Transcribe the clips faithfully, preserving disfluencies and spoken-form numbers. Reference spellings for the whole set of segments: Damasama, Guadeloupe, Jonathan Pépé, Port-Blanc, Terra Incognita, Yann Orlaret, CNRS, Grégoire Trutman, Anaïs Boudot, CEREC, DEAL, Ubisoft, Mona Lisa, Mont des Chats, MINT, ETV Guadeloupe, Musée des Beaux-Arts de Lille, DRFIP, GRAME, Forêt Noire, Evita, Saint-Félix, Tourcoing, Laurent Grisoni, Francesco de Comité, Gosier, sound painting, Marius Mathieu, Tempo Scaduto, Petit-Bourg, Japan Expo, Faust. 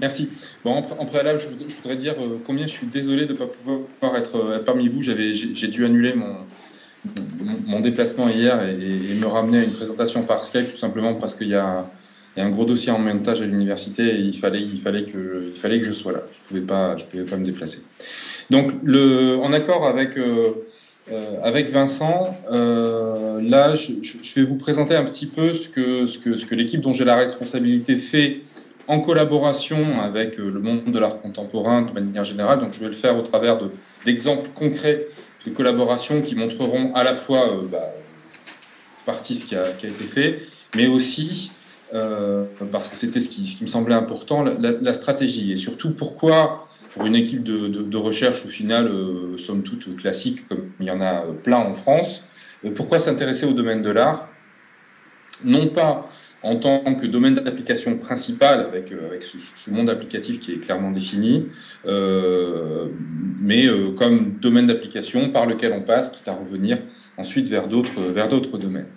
Merci. Bon, en, pré en préalable, je, je voudrais dire euh, combien je suis désolé de ne pas pouvoir être euh, parmi vous. J'ai dû annuler mon, mon, mon déplacement hier et, et, et me ramener à une présentation par Skype, tout simplement parce qu'il y, y a un gros dossier en montage à l'université et il fallait, il, fallait que, il fallait que je sois là. Je ne pouvais pas, je pouvais pas me déplacer. Donc, le, en accord avec, euh, euh, avec Vincent, euh, là, je, je vais vous présenter un petit peu ce que, ce que, ce que l'équipe dont j'ai la responsabilité fait en collaboration avec le monde de l'art contemporain de manière générale. Donc je vais le faire au travers d'exemples de, concrets de collaborations qui montreront à la fois euh, bah, partie ce qui, a, ce qui a été fait, mais aussi, euh, parce que c'était ce qui, ce qui me semblait important, la, la stratégie. Et surtout pourquoi, pour une équipe de, de, de recherche au final, euh, somme toute classique, comme il y en a plein en France, euh, pourquoi s'intéresser au domaine de l'art, non pas en tant que domaine d'application principal, avec, avec ce, ce monde applicatif qui est clairement défini, euh, mais euh, comme domaine d'application par lequel on passe, quitte à revenir ensuite vers d'autres vers d'autres domaines.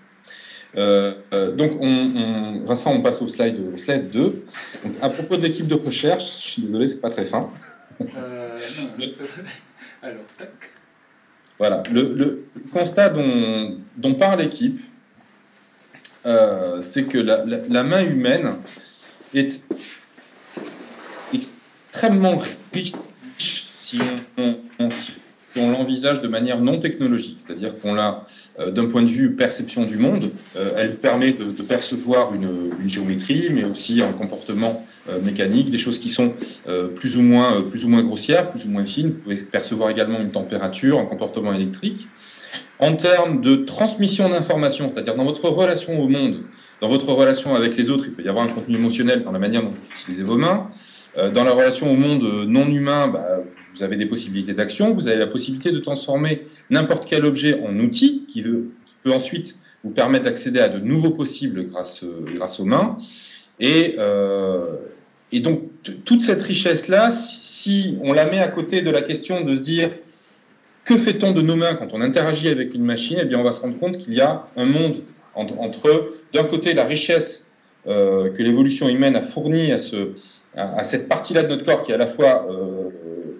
Euh, euh, donc, on, on, Vincent, on passe au slide, au slide deux. Donc, à propos de l'équipe de recherche, je suis désolé, c'est pas très fin. Euh, non, je... Alors, tac. Voilà, le, le constat dont, dont parle l'équipe, Euh, c'est que la, la, la main humaine est extrêmement riche si on, on, si on l'envisage de manière non technologique, c'est-à-dire qu'on l'a, euh, d'un point de vue perception du monde, euh, elle permet de, de percevoir une, une géométrie, mais aussi un comportement euh, mécanique, des choses qui sont euh, plus ou moins, euh, plus ou moins grossières, plus ou moins fines. Vous pouvez percevoir également une température, un comportement électrique. En termes de transmission d'informations, c'est-à-dire dans votre relation au monde, dans votre relation avec les autres, il peut y avoir un contenu émotionnel dans la manière dont vous utilisez vos mains. Dans la relation au monde non humain, bah, vous avez des possibilités d'action, vous avez la possibilité de transformer n'importe quel objet en outil qui, veut, qui peut ensuite vous permettre d'accéder à de nouveaux possibles grâce, grâce aux mains. Et, euh, et donc, toute cette richesse-là, si, si on la met à côté de la question de se dire que fait-on de nos mains quand on interagit avec une machine ? Eh bien, on va se rendre compte qu'il y a un monde entre, entre d'un côté, la richesse euh, que l'évolution humaine a fournie à, ce, à, à cette partie-là de notre corps qui est à la fois euh,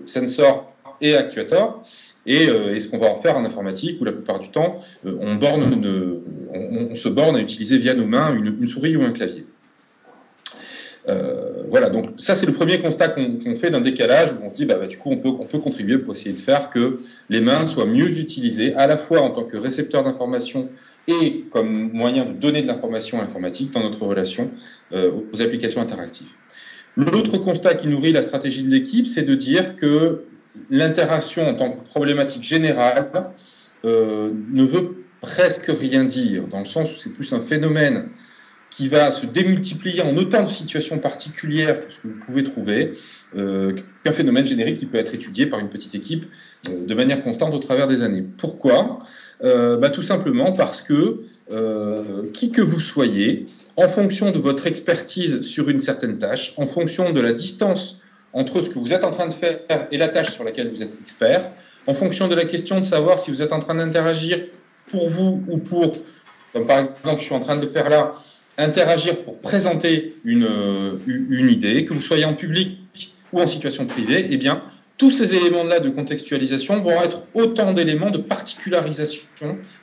sensor et actuator, et, euh, et ce qu'on va en faire en informatique, où la plupart du temps, euh, on, borne une, on, on se borne à utiliser via nos mains une, une souris ou un clavier. Euh, voilà, donc ça c'est le premier constat qu'on qu'on fait d'un décalage où on se dit bah, bah du coup on peut on peut contribuer pour essayer de faire que les mains soient mieux utilisées à la fois en tant que récepteur d'information et comme moyen de donner de l'information à l'informatique dans notre relation euh, aux applications interactives. L'autre constat qui nourrit la stratégie de l'équipe, c'est de dire que l'interaction en tant que problématique générale euh, ne veut presque rien dire, dans le sens où c'est plus un phénomène qui va se démultiplier en autant de situations particulières que ce que vous pouvez trouver, euh, qu'un phénomène générique qui peut être étudié par une petite équipe euh, de manière constante au travers des années. Pourquoi ? euh, bah, tout simplement parce que euh, qui que vous soyez, en fonction de votre expertise sur une certaine tâche, en fonction de la distance entre ce que vous êtes en train de faire et la tâche sur laquelle vous êtes expert, en fonction de la question de savoir si vous êtes en train d'interagir pour vous ou pour, comme par exemple je suis en train de le faire là, interagir pour présenter une, une idée, que vous soyez en public ou en situation privée, eh bien, tous ces éléments-là de contextualisation vont être autant d'éléments de particularisation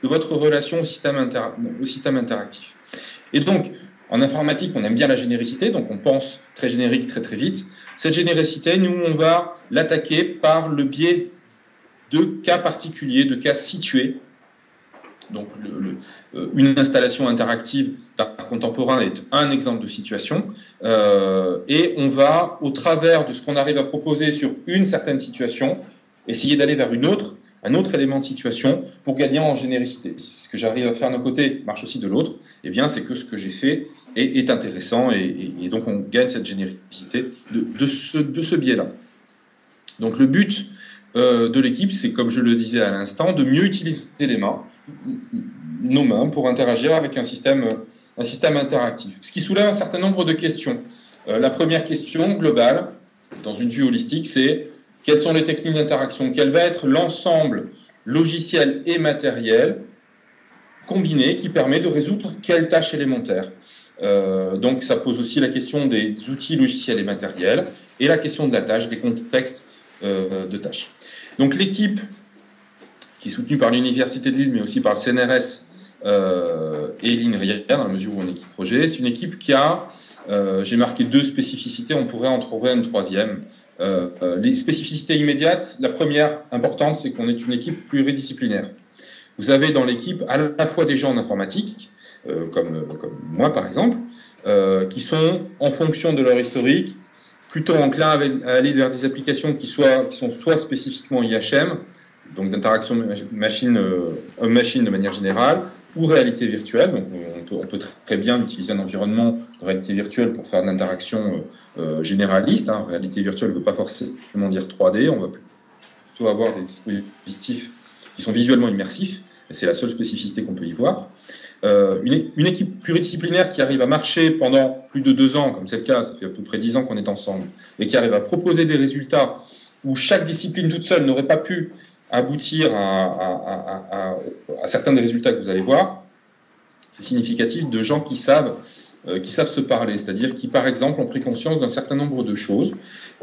de votre relation au système, inter- au système interactif. Et donc, en informatique, on aime bien la généricité, donc on pense très générique, très très vite. Cette généricité, nous, on va l'attaquer par le biais de cas particuliers, de cas situés. Donc, le, le, une installation interactive d'art contemporain est un exemple de situation. Euh, et on va, au travers de ce qu'on arrive à proposer sur une certaine situation, essayer d'aller vers une autre, un autre élément de situation pour gagner en généricité. Si ce que j'arrive à faire d'un côté marche aussi de l'autre, eh bien, c'est que ce que j'ai fait est, est intéressant et, et, et donc on gagne cette généricité de, de ce, de ce biais-là. Donc, le but euh, de l'équipe, c'est, comme je le disais à l'instant, de mieux utiliser les mains, nos mains pour interagir avec un système, un système interactif. Ce qui soulève un certain nombre de questions. Euh, la première question globale, dans une vue holistique, c'est quelles sont les techniques d'interaction? Quel va être l'ensemble logiciel et matériel combiné qui permet de résoudre quelle tâche élémentaire? Euh, donc ça pose aussi la question des outils logiciels et matériels et la question de la tâche, des contextes euh, de tâche. Donc l'équipe, qui est soutenue par l'Université de Lille, mais aussi par le C N R S euh, et l'Inria, dans la mesure où on est équipe projet, c'est une équipe qui a, euh, j'ai marqué deux spécificités, on pourrait en trouver une troisième. Euh, euh, les spécificités immédiates, la première importante, c'est qu'on est une équipe pluridisciplinaire. Vous avez dans l'équipe à la fois des gens en informatique, Euh, comme, comme moi par exemple, euh, qui sont, en fonction de leur historique, plutôt enclins à, à aller vers des applications qui, soient, qui sont soit spécifiquement I H M, donc d'interaction machine, euh, homme-machine de manière générale, ou réalité virtuelle. Donc on peut, on peut très bien utiliser un environnement de réalité virtuelle pour faire de l'interaction euh, généraliste. Hein. Réalité virtuelle ne veut pas forcément dire trois D, on va plutôt avoir des dispositifs qui sont visuellement immersifs, et c'est la seule spécificité qu'on peut y voir. Euh, une, une équipe pluridisciplinaire qui arrive à marcher pendant plus de deux ans, comme c'est le cas, ça fait à peu près dix ans qu'on est ensemble, et qui arrive à proposer des résultats où chaque discipline toute seule n'aurait pas pu aboutir à, à, à, à, à certains des résultats que vous allez voir, c'est significatif de gens qui savent, euh, qui savent se parler, c'est-à-dire qui, par exemple, ont pris conscience d'un certain nombre de choses,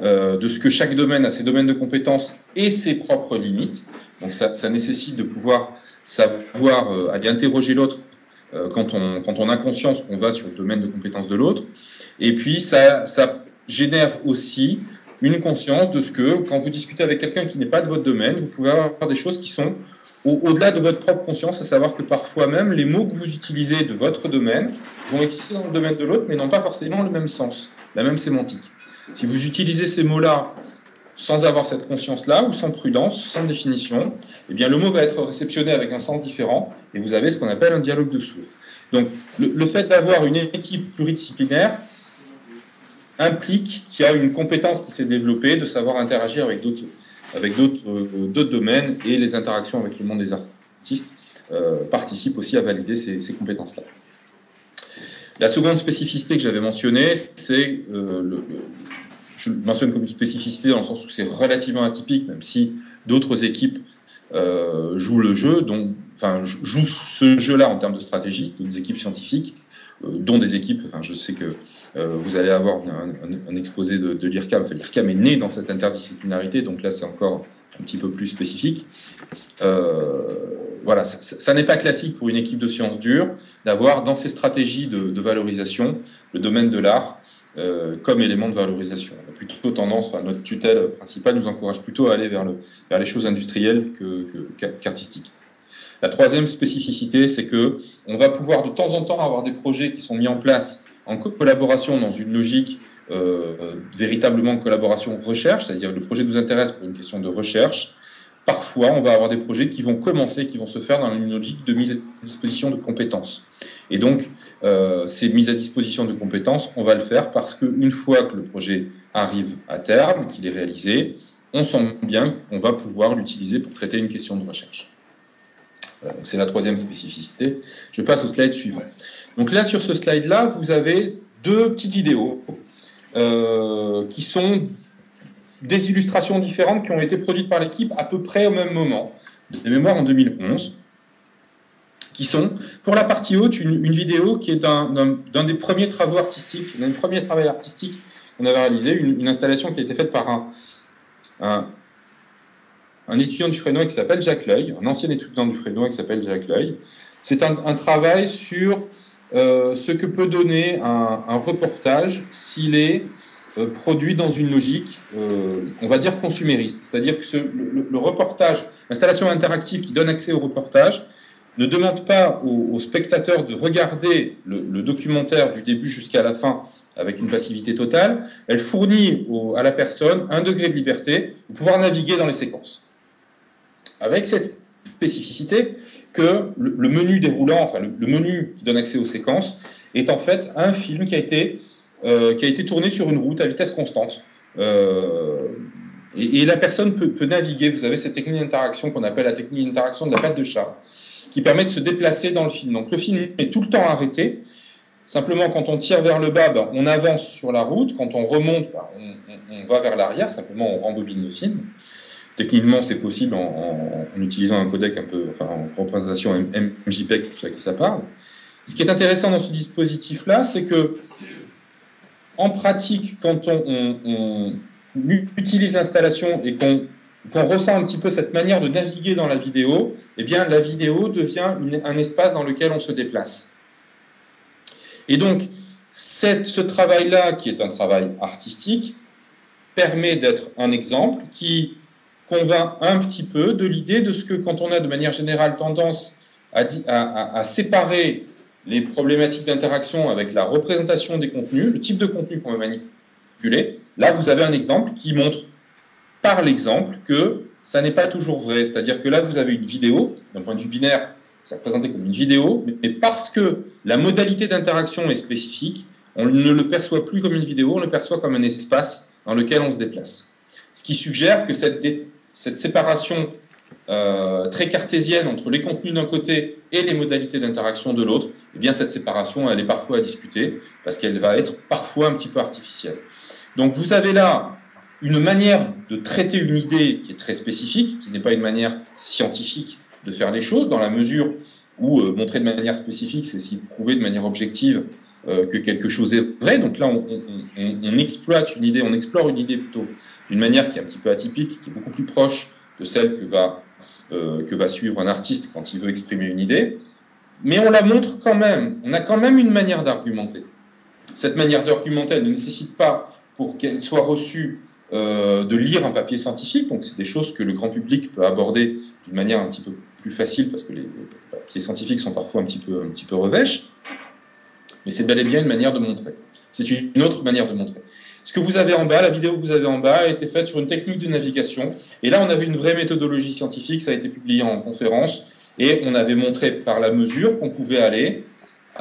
euh, de ce que chaque domaine a ses domaines de compétences et ses propres limites. Donc ça, ça nécessite de pouvoir savoir euh, aller interroger l'autre Quand on, quand on a conscience qu'on va sur le domaine de compétence de l'autre. Et puis, ça, ça génère aussi une conscience de ce que, quand vous discutez avec quelqu'un qui n'est pas de votre domaine, vous pouvez avoir des choses qui sont au, au-delà de votre propre conscience, à savoir que parfois même, les mots que vous utilisez de votre domaine vont exister dans le domaine de l'autre, mais n'ont pas forcément le même sens, la même sémantique. Si vous utilisez ces mots-là sans avoir cette conscience-là, ou sans prudence, sans définition, eh bien, le mot va être réceptionné avec un sens différent, et vous avez ce qu'on appelle un dialogue de sourds. Donc, le, le fait d'avoir une équipe pluridisciplinaire implique qu'il y a une compétence qui s'est développée de savoir interagir avec d'autres avec d'autres, euh, d'autres domaines, et les interactions avec le monde des artistes euh, participent aussi à valider ces, ces compétences-là. La seconde spécificité que j'avais mentionnée, c'est euh, le... le je le mentionne comme une spécificité dans le sens où c'est relativement atypique, même si d'autres équipes euh, jouent le jeu, dont, enfin, jouent ce jeu-là en termes de stratégie, d'autres équipes scientifiques, euh, dont des équipes, enfin, je sais que euh, vous allez avoir un, un, un exposé de, de l'IRCAM, enfin, l'IRCAM est né dans cette interdisciplinarité, donc là c'est encore un petit peu plus spécifique. Euh, voilà, ça, ça, ça n'est pas classique pour une équipe de sciences dures d'avoir dans ses stratégies de, de valorisation le domaine de l'art, Euh, comme élément de valorisation. On a plutôt tendance, enfin, notre tutelle principale nous encourage plutôt à aller vers, le, vers les choses industrielles que, que, qu'artistiques. La troisième spécificité, c'est qu'on va pouvoir de temps en temps avoir des projets qui sont mis en place en collaboration dans une logique euh, véritablement collaboration-recherche, c'est-à-dire le projet nous intéresse pour une question de recherche. Parfois, on va avoir des projets qui vont commencer, qui vont se faire dans une logique de mise à disposition de compétences. Et donc, euh, ces mises à disposition de compétences, on va le faire parce qu'une fois que le projet arrive à terme, qu'il est réalisé, on sent bien qu'on va pouvoir l'utiliser pour traiter une question de recherche. Voilà, donc c'est la troisième spécificité. Je passe au slide suivant. Donc là, sur ce slide-là, vous avez deux petits vidéos euh, qui sont des illustrations différentes qui ont été produites par l'équipe à peu près au même moment, de mémoire en deux mille onze, qui sont, pour la partie haute, une, une vidéo qui est d'un, d'un, d'un des premiers travaux artistiques, d'un des premiers travaux artistiques qu'on avait réalisé, une, une installation qui a été faite par un, un, un étudiant du Fresnoy qui s'appelle Jacques Lœil, un ancien étudiant du Fresnoy qui s'appelle Jacques Lœil. C'est un, un travail sur euh, ce que peut donner un, un reportage s'il est Euh, produit dans une logique, euh, on va dire consumériste, c'est-à-dire que ce, le, le reportage, l'installation interactive qui donne accès au reportage, ne demande pas aux, aux spectateurs de regarder le, le documentaire du début jusqu'à la fin avec une passivité totale, elle fournit au, à la personne un degré de liberté pour pouvoir naviguer dans les séquences. Avec cette spécificité que le, le menu déroulant, enfin le, le menu qui donne accès aux séquences, est en fait un film qui a été Euh, qui a été tourné sur une route à vitesse constante. Euh, et, et la personne peut, peut naviguer. Vous avez cette technique d'interaction qu'on appelle la technique d'interaction de la patte de chat, qui permet de se déplacer dans le film. Donc le film est tout le temps arrêté. Simplement, quand on tire vers le bas, ben, on avance sur la route. Quand on remonte, ben, on, on, on va vers l'arrière. Simplement, on rembobine le film. Techniquement, c'est possible en, en, en utilisant un codec un peu, enfin, en représentation M J P E G, pour ceux à qui ça parle. Ce qui est intéressant dans ce dispositif-là, c'est que, en pratique, quand on, on, on utilise l'installation et qu'on qu'on ressent un petit peu cette manière de naviguer dans la vidéo, eh bien, la vidéo devient une, un espace dans lequel on se déplace. Et donc, cette, ce travail-là, qui est un travail artistique, permet d'être un exemple qui convainc un petit peu de l'idée de ce que, quand on a de manière générale tendance à, à, à, à séparer les problématiques d'interaction avec la représentation des contenus, le type de contenu qu'on va manipuler, là, vous avez un exemple qui montre par l'exemple que ça n'est pas toujours vrai. C'est-à-dire que là, vous avez une vidéo, d'un point de vue binaire, c'est présenté comme une vidéo, mais parce que la modalité d'interaction est spécifique, on ne le perçoit plus comme une vidéo, on le perçoit comme un espace dans lequel on se déplace. Ce qui suggère que cette, cette séparation euh, très cartésienne entre les contenus d'un côté et les modalités d'interaction de l'autre, eh bien cette séparation, elle est parfois à discuter, parce qu'elle va être parfois un petit peu artificielle. Donc vous avez là une manière de traiter une idée qui est très spécifique, qui n'est pas une manière scientifique de faire les choses, dans la mesure où euh, montrer de manière spécifique, c'est s'y prouver de manière objective euh, que quelque chose est vrai. Donc là, on, on, on exploite une idée, on explore une idée plutôt d'une manière qui est un petit peu atypique, qui est beaucoup plus proche de celle que va, euh, que va suivre un artiste quand il veut exprimer une idée. Mais on la montre quand même. On a quand même une manière d'argumenter. Cette manière d'argumenter, elle ne nécessite pas, pour qu'elle soit reçue, Euh, de lire un papier scientifique, donc c'est des choses que le grand public peut aborder d'une manière un petit peu plus facile, parce que les, les papiers scientifiques sont parfois un petit peu, un petit peu revêches, mais c'est bel et bien une manière de montrer. C'est une autre manière de montrer. Ce que vous avez en bas, la vidéo que vous avez en bas, a été faite sur une technique de navigation, et là on avait une vraie méthodologie scientifique, ça a été publié en conférence, et on avait montré par la mesure qu'on pouvait aller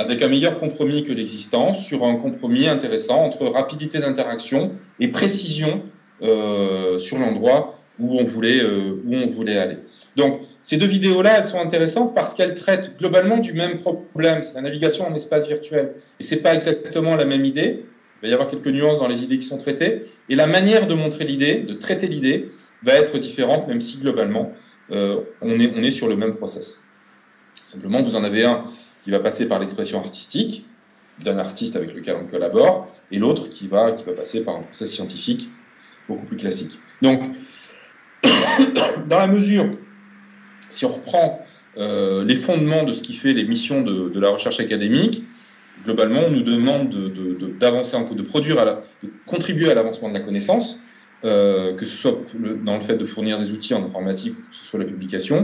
avec un meilleur compromis que l'existant, sur un compromis intéressant entre rapidité d'interaction et précision Euh, sur l'endroit où on voulait, euh, où on voulait aller. Donc, ces deux vidéos-là, elles sont intéressantes parce qu'elles traitent globalement du même problème. C'est la navigation en espace virtuel. Et ce n'est pas exactement la même idée. Il va y avoir quelques nuances dans les idées qui sont traitées. Et la manière de montrer l'idée, de traiter l'idée, va être différente, même si globalement, euh, on est, on est sur le même process. Simplement, vous en avez un qui va passer par l'expression artistique d'un artiste avec lequel on collabore, et l'autre qui va, qui va passer par un process scientifique beaucoup plus classique. Donc, dans la mesure, si on reprend euh, les fondements de ce qui fait les missions de, de la recherche académique, globalement, on nous demande de, de, de, d'avancer un peu, de produire, à la, de contribuer à l'avancement de la connaissance, euh, que ce soit le, dans le fait de fournir des outils en informatique, que ce soit la publication,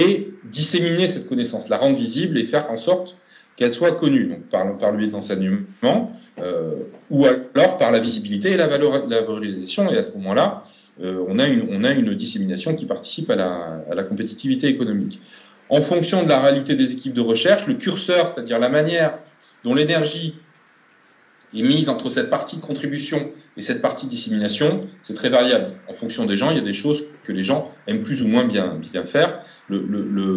et disséminer cette connaissance, la rendre visible et faire en sorte qu'elle soit connue, donc par, par le biais de l'enseignement, euh, ou alors par la visibilité et la, valeur, la valorisation. Et à ce moment-là, euh, on, a une, on a une dissémination qui participe à la, à la compétitivité économique. En fonction de la réalité des équipes de recherche, le curseur, c'est-à-dire la manière dont l'énergie est mise entre cette partie de contribution et cette partie de dissémination, c'est très variable. En fonction des gens, il y a des choses que les gens aiment plus ou moins bien, bien faire. Le, le, le,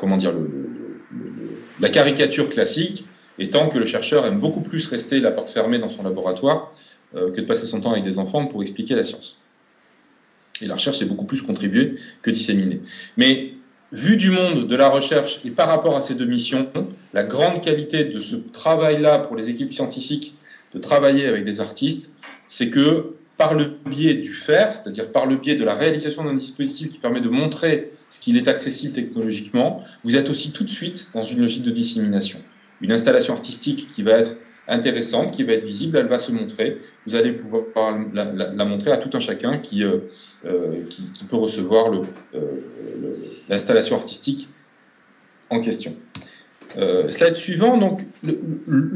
comment dire le, le La caricature classique étant que le chercheur aime beaucoup plus rester la porte fermée dans son laboratoire euh, que de passer son temps avec des enfants pour expliquer la science. Et la recherche, c'est beaucoup plus contribuer que disséminer. Mais vu du monde de la recherche et par rapport à ces deux missions, la grande qualité de ce travail-là pour les équipes scientifiques de travailler avec des artistes, c'est que par le biais du faire, c'est-à-dire par le biais de la réalisation d'un dispositif qui permet de montrer ce qu'il est accessible technologiquement, vous êtes aussi tout de suite dans une logique de dissémination. Une installation artistique qui va être intéressante, qui va être visible, elle va se montrer. Vous allez pouvoir la, la, la montrer à tout un chacun qui, euh, qui, qui peut recevoir le, euh, le, l'installation artistique en question. Euh, slide suivant, donc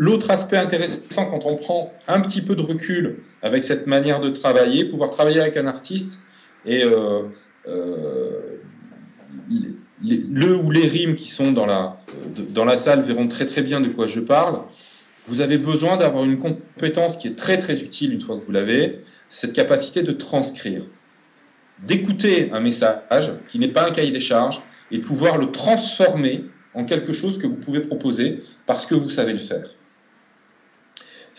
l'autre aspect intéressant quand on prend un petit peu de recul avec cette manière de travailler, pouvoir travailler avec un artiste et euh, euh, les, les, le ou les rimes qui sont dans la, de, dans la salle verront très très bien de quoi je parle. Vous avez besoin d'avoir une compétence qui est très très utile une fois que vous l'avez, cette capacité de transcrire, d'écouter un message qui n'est pas un cahier des charges et de pouvoir le transformer en quelque chose que vous pouvez proposer parce que vous savez le faire.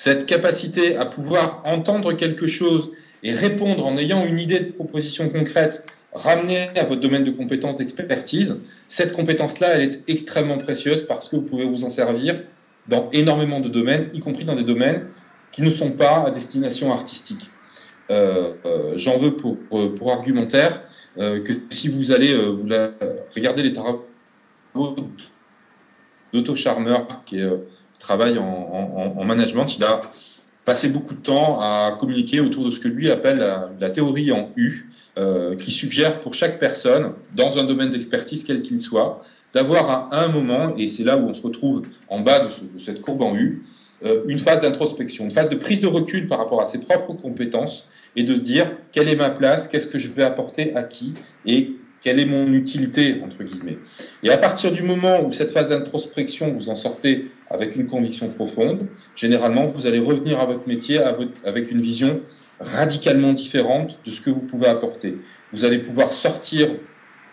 Cette capacité à pouvoir entendre quelque chose et répondre en ayant une idée de proposition concrète ramenez à votre domaine de compétence, d'expertise. Cette compétence-là, elle est extrêmement précieuse parce que vous pouvez vous en servir dans énormément de domaines, y compris dans des domaines qui ne sont pas à destination artistique. Euh, euh, j'en veux pour, pour, pour argumentaire euh, que si vous allez euh, vous la, regarder les travaux d'Otto Scharmer qui euh, travaille en, en, en management, il a passé beaucoup de temps à communiquer autour de ce que lui appelle la, la théorie en U, Euh, qui suggère pour chaque personne, dans un domaine d'expertise quel qu'il soit, d'avoir à un moment, et c'est là où on se retrouve en bas de, ce, de cette courbe en U, euh, une phase d'introspection, une phase de prise de recul par rapport à ses propres compétences, et de se dire quelle est ma place, qu'est-ce que je vais apporter à qui, et quelle est mon utilité, entre guillemets. Et à partir du moment où cette phase d'introspection, vous en sortez avec une conviction profonde, généralement, vous allez revenir à votre métier à votre, avec une vision radicalement différente de ce que vous pouvez apporter. Vous allez pouvoir sortir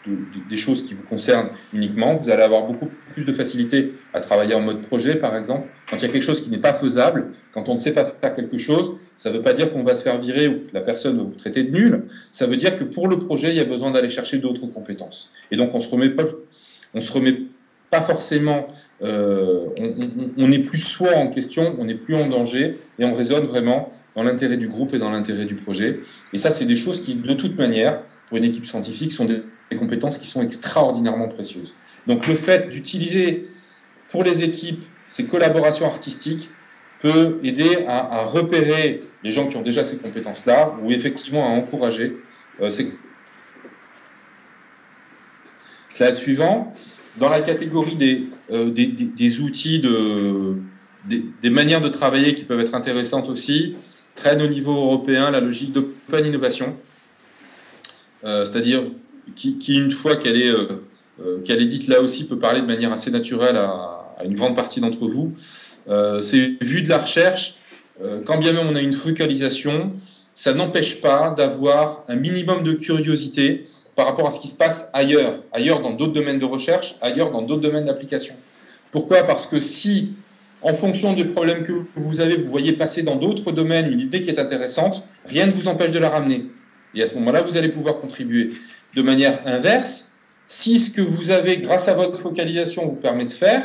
de, de, des choses qui vous concernent uniquement, vous allez avoir beaucoup plus de facilité à travailler en mode projet, par exemple. Quand il y a quelque chose qui n'est pas faisable, quand on ne sait pas faire quelque chose, ça ne veut pas dire qu'on va se faire virer ou que la personne va vous traiter de nul, ça veut dire que pour le projet, il y a besoin d'aller chercher d'autres compétences. Et donc, on se remet pas, on se remet pas forcément, euh, on n'est plus soi en question, on n'est plus en danger, et on raisonne vraiment dans l'intérêt du groupe et dans l'intérêt du projet. Et ça, c'est des choses qui, de toute manière, pour une équipe scientifique, sont des compétences qui sont extraordinairement précieuses. Donc le fait d'utiliser pour les équipes ces collaborations artistiques peut aider à, à repérer les gens qui ont déjà ces compétences-là, ou effectivement à encourager euh, ces... Slide suivant. Dans la catégorie des, euh, des, des, des outils, de, des, des manières de travailler qui peuvent être intéressantes aussi, traîne au niveau européen la logique d'open innovation, euh, c'est-à-dire qui, qui, une fois qu'elle est, euh, qu'elle est dite là aussi, peut parler de manière assez naturelle à, à une grande partie d'entre vous. Euh, c'est vu de la recherche, euh, quand bien même on a une focalisation, ça n'empêche pas d'avoir un minimum de curiosité par rapport à ce qui se passe ailleurs, ailleurs dans d'autres domaines de recherche, ailleurs dans d'autres domaines d'application. Pourquoi ? Parce que si, en fonction du problème que vous avez, vous voyez passer dans d'autres domaines une idée qui est intéressante, rien ne vous empêche de la ramener. Et à ce moment-là, vous allez pouvoir contribuer. De manière inverse, si ce que vous avez, grâce à votre focalisation, vous permet de faire,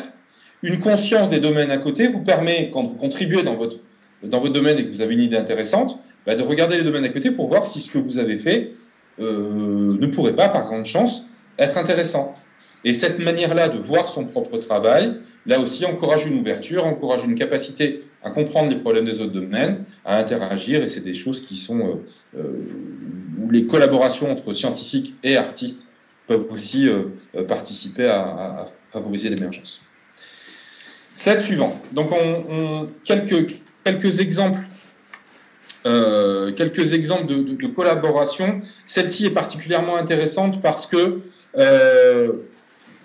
une conscience des domaines à côté vous permet, quand vous contribuez dans votre, dans votre domaine et que vous avez une idée intéressante, bah de regarder les domaines à côté pour voir si ce que vous avez fait euh, ne pourrait pas, par grande chance, être intéressant. Et cette manière-là de voir son propre travail, là aussi, encourage une ouverture, encourage une capacité à comprendre les problèmes des autres domaines, à interagir, et c'est des choses qui sont euh, euh, où les collaborations entre scientifiques et artistes peuvent aussi euh, participer à, à favoriser l'émergence. Slide suivant. Donc, on, on, quelques, quelques exemples, euh, quelques exemples de, de, de collaboration. Celle-ci est particulièrement intéressante parce que euh,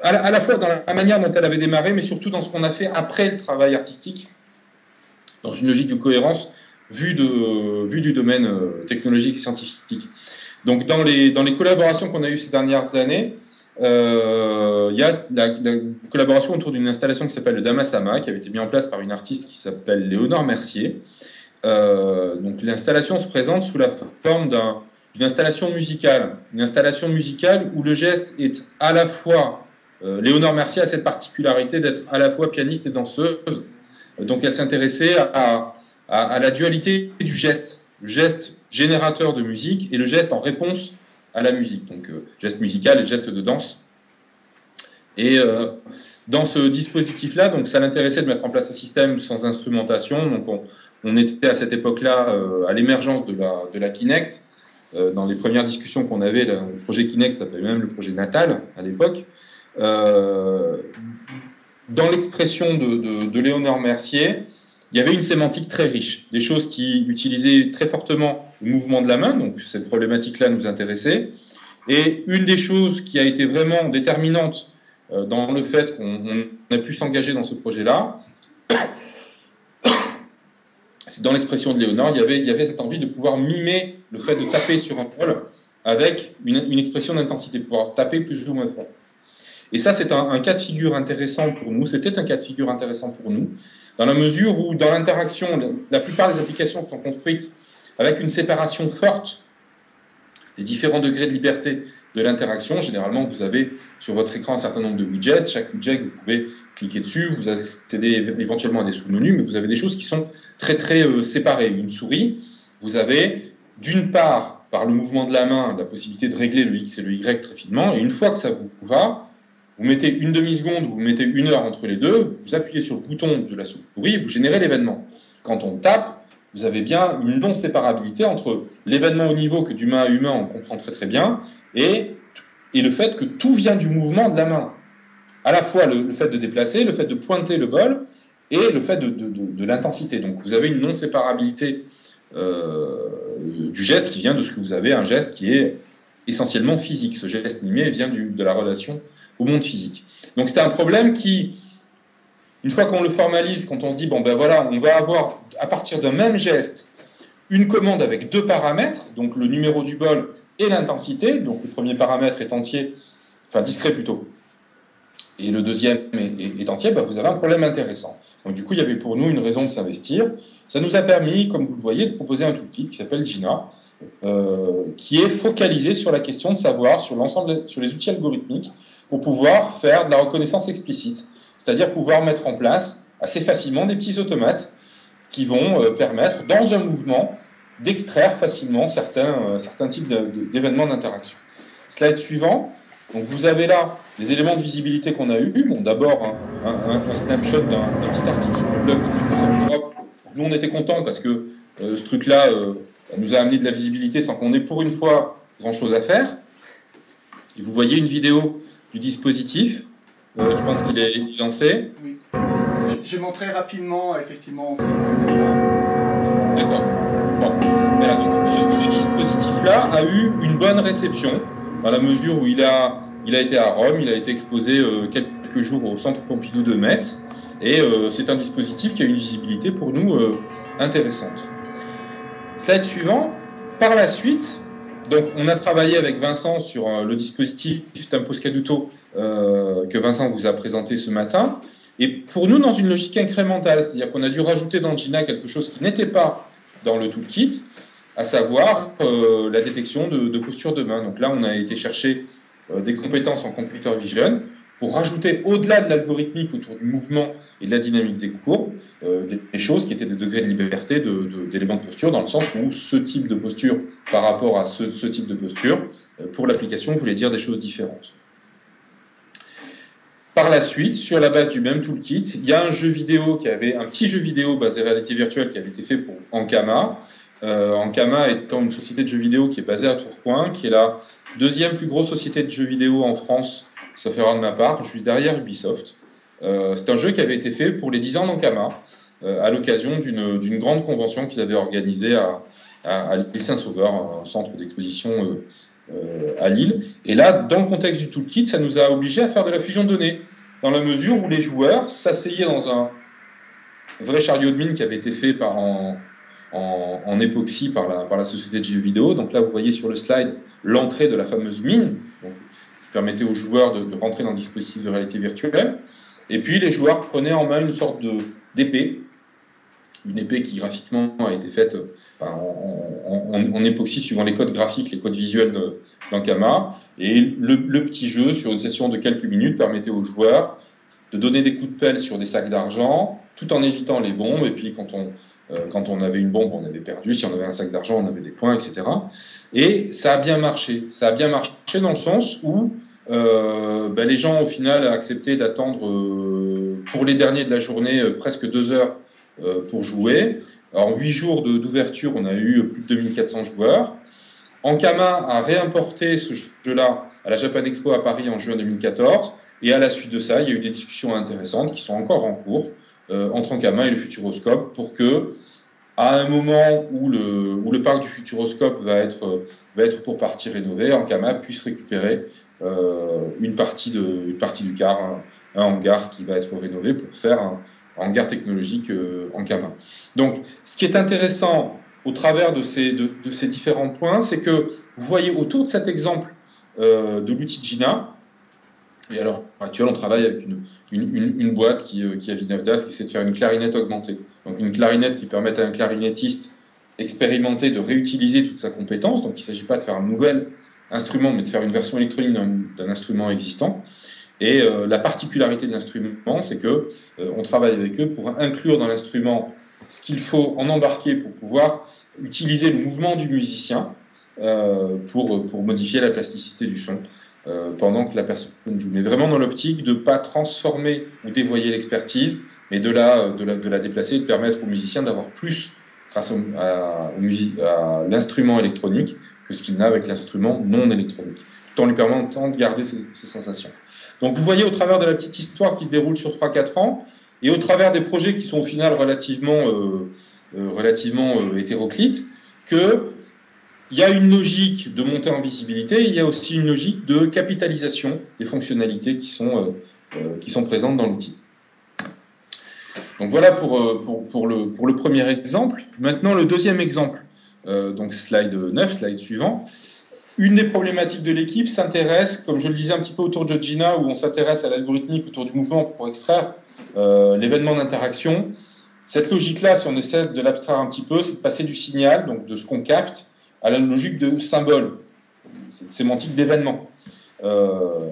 à la, à la fois dans la manière dont elle avait démarré, mais surtout dans ce qu'on a fait après le travail artistique, dans une logique de cohérence vue, de, vue du domaine technologique et scientifique. Donc dans les, dans les collaborations qu'on a eues ces dernières années, euh, il y a la, la collaboration autour d'une installation qui s'appelle le Damasama, qui avait été mise en place par une artiste qui s'appelle Léonore Mercier. Euh, donc l'installation se présente sous la forme d'un, d'une installation musicale, une installation musicale où le geste est à la fois... Euh, Léonore Mercier a cette particularité d'être à la fois pianiste et danseuse. Euh, donc, elle s'intéressait à, à, à la dualité du geste, le geste générateur de musique et le geste en réponse à la musique. Donc, euh, geste musical et geste de danse. Et euh, dans ce dispositif-là, donc, ça l'intéressait de mettre en place un système sans instrumentation. Donc, on, on était à cette époque-là euh, à l'émergence de la, de la Kinect. Euh, dans les premières discussions qu'on avait, là, le projet Kinect s'appelait même le projet Natal à l'époque. Euh, dans l'expression de, de, de Léonore Mercier, il y avait une sémantique très riche, des choses qui utilisaient très fortement le mouvement de la main, donc cette problématique-là nous intéressait, et une des choses qui a été vraiment déterminante euh, dans le fait qu'on a pu s'engager dans ce projet-là, c'est dans l'expression de Léonore, il y avait, il y avait cette envie de pouvoir mimer le fait de taper sur un pôle avec une, une expression d'intensité, pouvoir taper plus ou moins fort. Et ça, c'est un, un cas de figure intéressant pour nous. C'était un cas de figure intéressant pour nous, dans la mesure où, dans l'interaction, la, la plupart des applications sont construites avec une séparation forte des différents degrés de liberté de l'interaction. Généralement, vous avez sur votre écran un certain nombre de widgets. Chaque widget, vous pouvez cliquer dessus, vous accédez éventuellement à des sous-menus, mais vous avez des choses qui sont très, très euh, séparées. Une souris, vous avez d'une part, par le mouvement de la main, la possibilité de régler le X et le Y très finement, et une fois que ça vous va, vous mettez une demi-seconde, vous mettez une heure entre les deux, vous appuyez sur le bouton de la souris, vous générez l'événement. Quand on tape, vous avez bien une non-séparabilité entre l'événement au niveau que d'humain à humain, on comprend très très bien, et, et le fait que tout vient du mouvement de la main. À la fois le, le fait de déplacer, le fait de pointer le bol, et le fait de, de, de, de l'intensité. Donc vous avez une non-séparabilité euh, du geste qui vient de ce que vous avez, un geste qui est essentiellement physique. Ce geste mimé vient du, de la relation au monde physique. Donc c'est un problème qui, une fois qu'on le formalise, quand on se dit, bon ben voilà, on va avoir à partir d'un même geste une commande avec deux paramètres, donc le numéro du bol et l'intensité, donc le premier paramètre est entier, enfin discret plutôt, et le deuxième est, est, est entier, ben vous avez un problème intéressant. Donc du coup, il y avait pour nous une raison de s'investir. Ça nous a permis, comme vous le voyez, de proposer un toolkit qui s'appelle GINA, euh, qui est focalisé sur la question de savoir, sur l'ensemble, sur les outils algorithmiques, pour pouvoir faire de la reconnaissance explicite, c'est-à-dire pouvoir mettre en place assez facilement des petits automates qui vont euh, permettre, dans un mouvement, d'extraire facilement certains, euh, certains types d'événements d'interaction. Slide suivant. Donc vous avez là les éléments de visibilité qu'on a eus. Bon, d'abord, un, un, un snapshot d'un petit article sur le blog de Microsoft Europe. Nous, on était contents parce que euh, ce truc-là euh, nous a amené de la visibilité sans qu'on ait pour une fois grand-chose à faire. Et vous voyez une vidéo du dispositif. Euh, je pense qu'il est lancé. Oui. Je montrerai rapidement, effectivement. D'accord. Bon. Voilà, donc ce, ce dispositif-là a eu une bonne réception, dans la mesure où il a, il a été à Rome, il a été exposé euh, quelques jours au Centre Pompidou de Metz, et euh, c'est un dispositif qui a une visibilité pour nous euh, intéressante. Slide suivant. Par la suite, donc, on a travaillé avec Vincent sur euh, le dispositif Tempo Scaduto euh, que Vincent vous a présenté ce matin, et pour nous, dans une logique incrémentale, c'est-à-dire qu'on a dû rajouter dans GINA quelque chose qui n'était pas dans le toolkit, à savoir euh, la détection de, de posture de main. Donc là, on a été chercher euh, des compétences en computer vision pour rajouter, au-delà de l'algorithmique autour du mouvement et de la dynamique des courbes, euh, des, des choses qui étaient des degrés de liberté d'éléments de, de, de posture, dans le sens où ce type de posture par rapport à ce, ce type de posture, euh, pour l'application, voulait dire des choses différentes. Par la suite, sur la base du même toolkit, il y a un jeu vidéo qui avait, un petit jeu vidéo basé réalité virtuelle qui avait été fait pour Ankama. Euh, Ankama étant une société de jeux vidéo qui est basée à Tourcoing, qui est la deuxième plus grosse société de jeux vidéo en France, sauf erreur de ma part, juste derrière Ubisoft. Euh, c'est un jeu qui avait été fait pour les dix ans d'Ankama, euh, à l'occasion d'une grande convention qu'ils avaient organisée à, à, à Lille Saint-Sauveur, un centre d'exposition euh, euh, à Lille. Et là, dans le contexte du toolkit, ça nous a obligés à faire de la fusion de données, dans la mesure où les joueurs s'asseyaient dans un vrai chariot de mine qui avait été fait par en En, en époxy par la, par la société de jeux vidéo. Donc là, vous voyez sur le slide l'entrée de la fameuse mine, donc, qui permettait aux joueurs de, de rentrer dans le dispositif de réalité virtuelle. Et puis, les joueurs prenaient en main une sorte d'épée, une épée qui graphiquement a été faite enfin, en, en, en, en époxy suivant les codes graphiques, les codes visuels d'Ankama. Et le, le petit jeu, sur une session de quelques minutes, permettait aux joueurs de donner des coups de pelle sur des sacs d'argent, tout en évitant les bombes. Et puis, quand on Quand on avait une bombe, on avait perdu. Si on avait un sac d'argent, on avait des points, et cetera. Et ça a bien marché. Ça a bien marché dans le sens où euh, ben les gens, au final, acceptaient d'attendre euh, pour les derniers de la journée euh, presque deux heures euh, pour jouer. En huit jours d'ouverture, on a eu plus de deux mille quatre cents joueurs. Ankama a réimporté ce jeu-là à la Japan Expo à Paris en juin deux mille quatorze. Et à la suite de ça, il y a eu des discussions intéressantes qui sont encore en cours entre Ankama et le Futuroscope, pour que, à un moment où le, où le parc du Futuroscope va être, va être pour partie rénové, Ankama puisse récupérer euh, une, partie de, une partie du car, un, un hangar qui va être rénové pour faire un, un hangar technologique euh, Ankama. Donc, ce qui est intéressant au travers de ces, de, de ces différents points, c'est que vous voyez autour de cet exemple euh, de l'outil GINA. Et alors, actuellement, on travaille avec une, une, une, une boîte qui, euh, qui a Vinafdas, qui essaie de faire une clarinette augmentée. Donc, une clarinette qui permet à un clarinettiste expérimenté de réutiliser toute sa compétence. Donc, il ne s'agit pas de faire un nouvel, instrument, mais de faire une version électronique d'un instrument existant. Et euh, la particularité de l'instrument, c'est qu'on euh, travaille avec eux pour inclure dans l'instrument ce qu'il faut en embarquer pour pouvoir utiliser le mouvement du musicien euh, pour, pour modifier la plasticité du son euh, pendant que la personne joue. Mais vraiment dans l'optique de ne pas transformer ou dévoyer l'expertise, mais de la, de, la, de la déplacer et de permettre aux musiciens d'avoir plus grâce au, à, à l'instrument électronique que ce qu'il n'a avec l'instrument non électronique, tout en lui permettant de garder ses, ses sensations. Donc vous voyez au travers de la petite histoire qui se déroule sur trois à quatre ans, et au travers des projets qui sont au final relativement, euh, euh, relativement euh, hétéroclites, qu'il y a une logique de montée en visibilité, il y a aussi une logique de capitalisation des fonctionnalités qui sont, euh, euh, qui sont présentes dans l'outil. Donc voilà pour, euh, pour, pour, le, pour le premier exemple. Maintenant le deuxième exemple, euh, donc slide neuf, slide suivant. Une des problématiques de l'équipe s'intéresse, comme je le disais un petit peu autour de GINA, où on s'intéresse à l'algorithmique autour du mouvement pour extraire euh, l'événement d'interaction. Cette logique-là, si on essaie de l'abstraire un petit peu, c'est de passer du signal, donc de ce qu'on capte, à la logique de symbole, cette sémantique d'événement. Euh,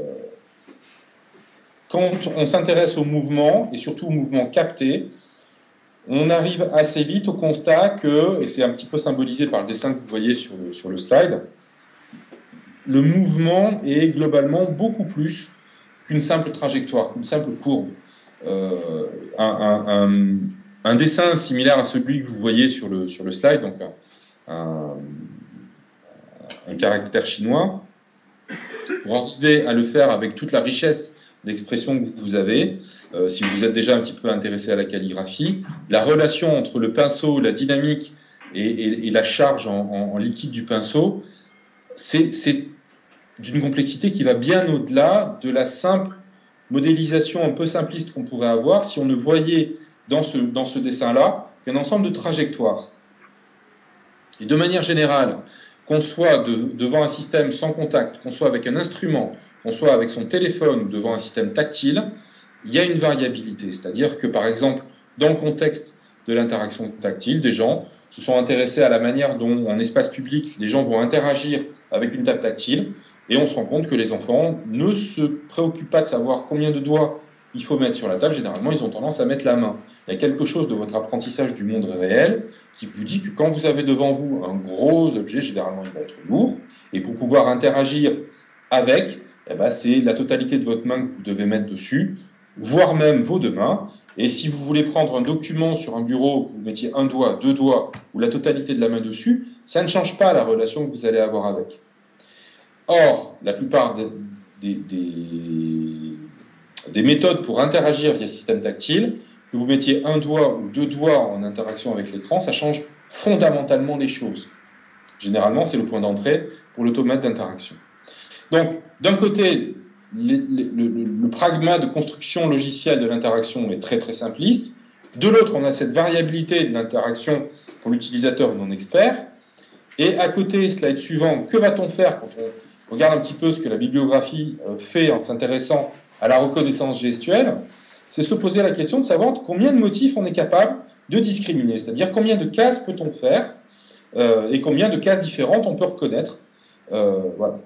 quand on s'intéresse au mouvement, et surtout au mouvement capté, on arrive assez vite au constat que, et c'est un petit peu symbolisé par le dessin que vous voyez sur le, sur le slide, le mouvement est globalement beaucoup plus qu'une simple trajectoire, qu'une simple courbe. Euh, un, un, un, un dessin similaire à celui que vous voyez sur le, sur le slide, donc un, un, un caractère chinois, pour arriver à le faire avec toute la richesse d'expression que vous avez, euh, si vous êtes déjà un petit peu intéressé à la calligraphie, la relation entre le pinceau, la dynamique et, et, et la charge en, en, en liquide du pinceau, c'est d'une complexité qui va bien au-delà de la simple modélisation un peu simpliste qu'on pourrait avoir si on ne voyait dans ce, dans ce dessin-là qu'un ensemble de trajectoires. Et de manière générale, qu'on soit de, devant un système sans contact, qu'on soit avec un instrument, qu'on soit avec son téléphone, devant un système tactile, il y a une variabilité. C'est-à-dire que, par exemple, dans le contexte de l'interaction tactile, des gens se sont intéressés à la manière dont, en espace public, les gens vont interagir avec une table tactile, et on se rend compte que les enfants ne se préoccupent pas de savoir combien de doigts il faut mettre sur la table. Généralement, ils ont tendance à mettre la main. Il y a quelque chose de votre apprentissage du monde réel qui vous dit que quand vous avez devant vous un gros objet, généralement il va être lourd, et pour pouvoir interagir avec, eh ben, c'est la totalité de votre main que vous devez mettre dessus, voire même vos deux mains. Et si vous voulez prendre un document sur un bureau, que vous mettiez un doigt, deux doigts, ou la totalité de la main dessus, ça ne change pas la relation que vous allez avoir avec. Or, la plupart des, des, des, des méthodes pour interagir via système tactile, que vous mettiez un doigt ou deux doigts en interaction avec l'écran, ça change fondamentalement les choses. Généralement, c'est le point d'entrée pour l'automate d'interaction. Donc, d'un côté, Le, le, le, le pragma de construction logicielle de l'interaction est très très simpliste. De l'autre, on a cette variabilité de l'interaction pour l'utilisateur non expert. Et à côté, slide suivant, que va-t-on faire quand on regarde un petit peu ce que la bibliographie fait en s'intéressant à la reconnaissance gestuelle? C'est se poser la question de savoir combien de motifs on est capable de discriminer, c'est-à-dire combien de cases peut-on faire euh, et combien de cases différentes on peut reconnaître. Euh, voilà.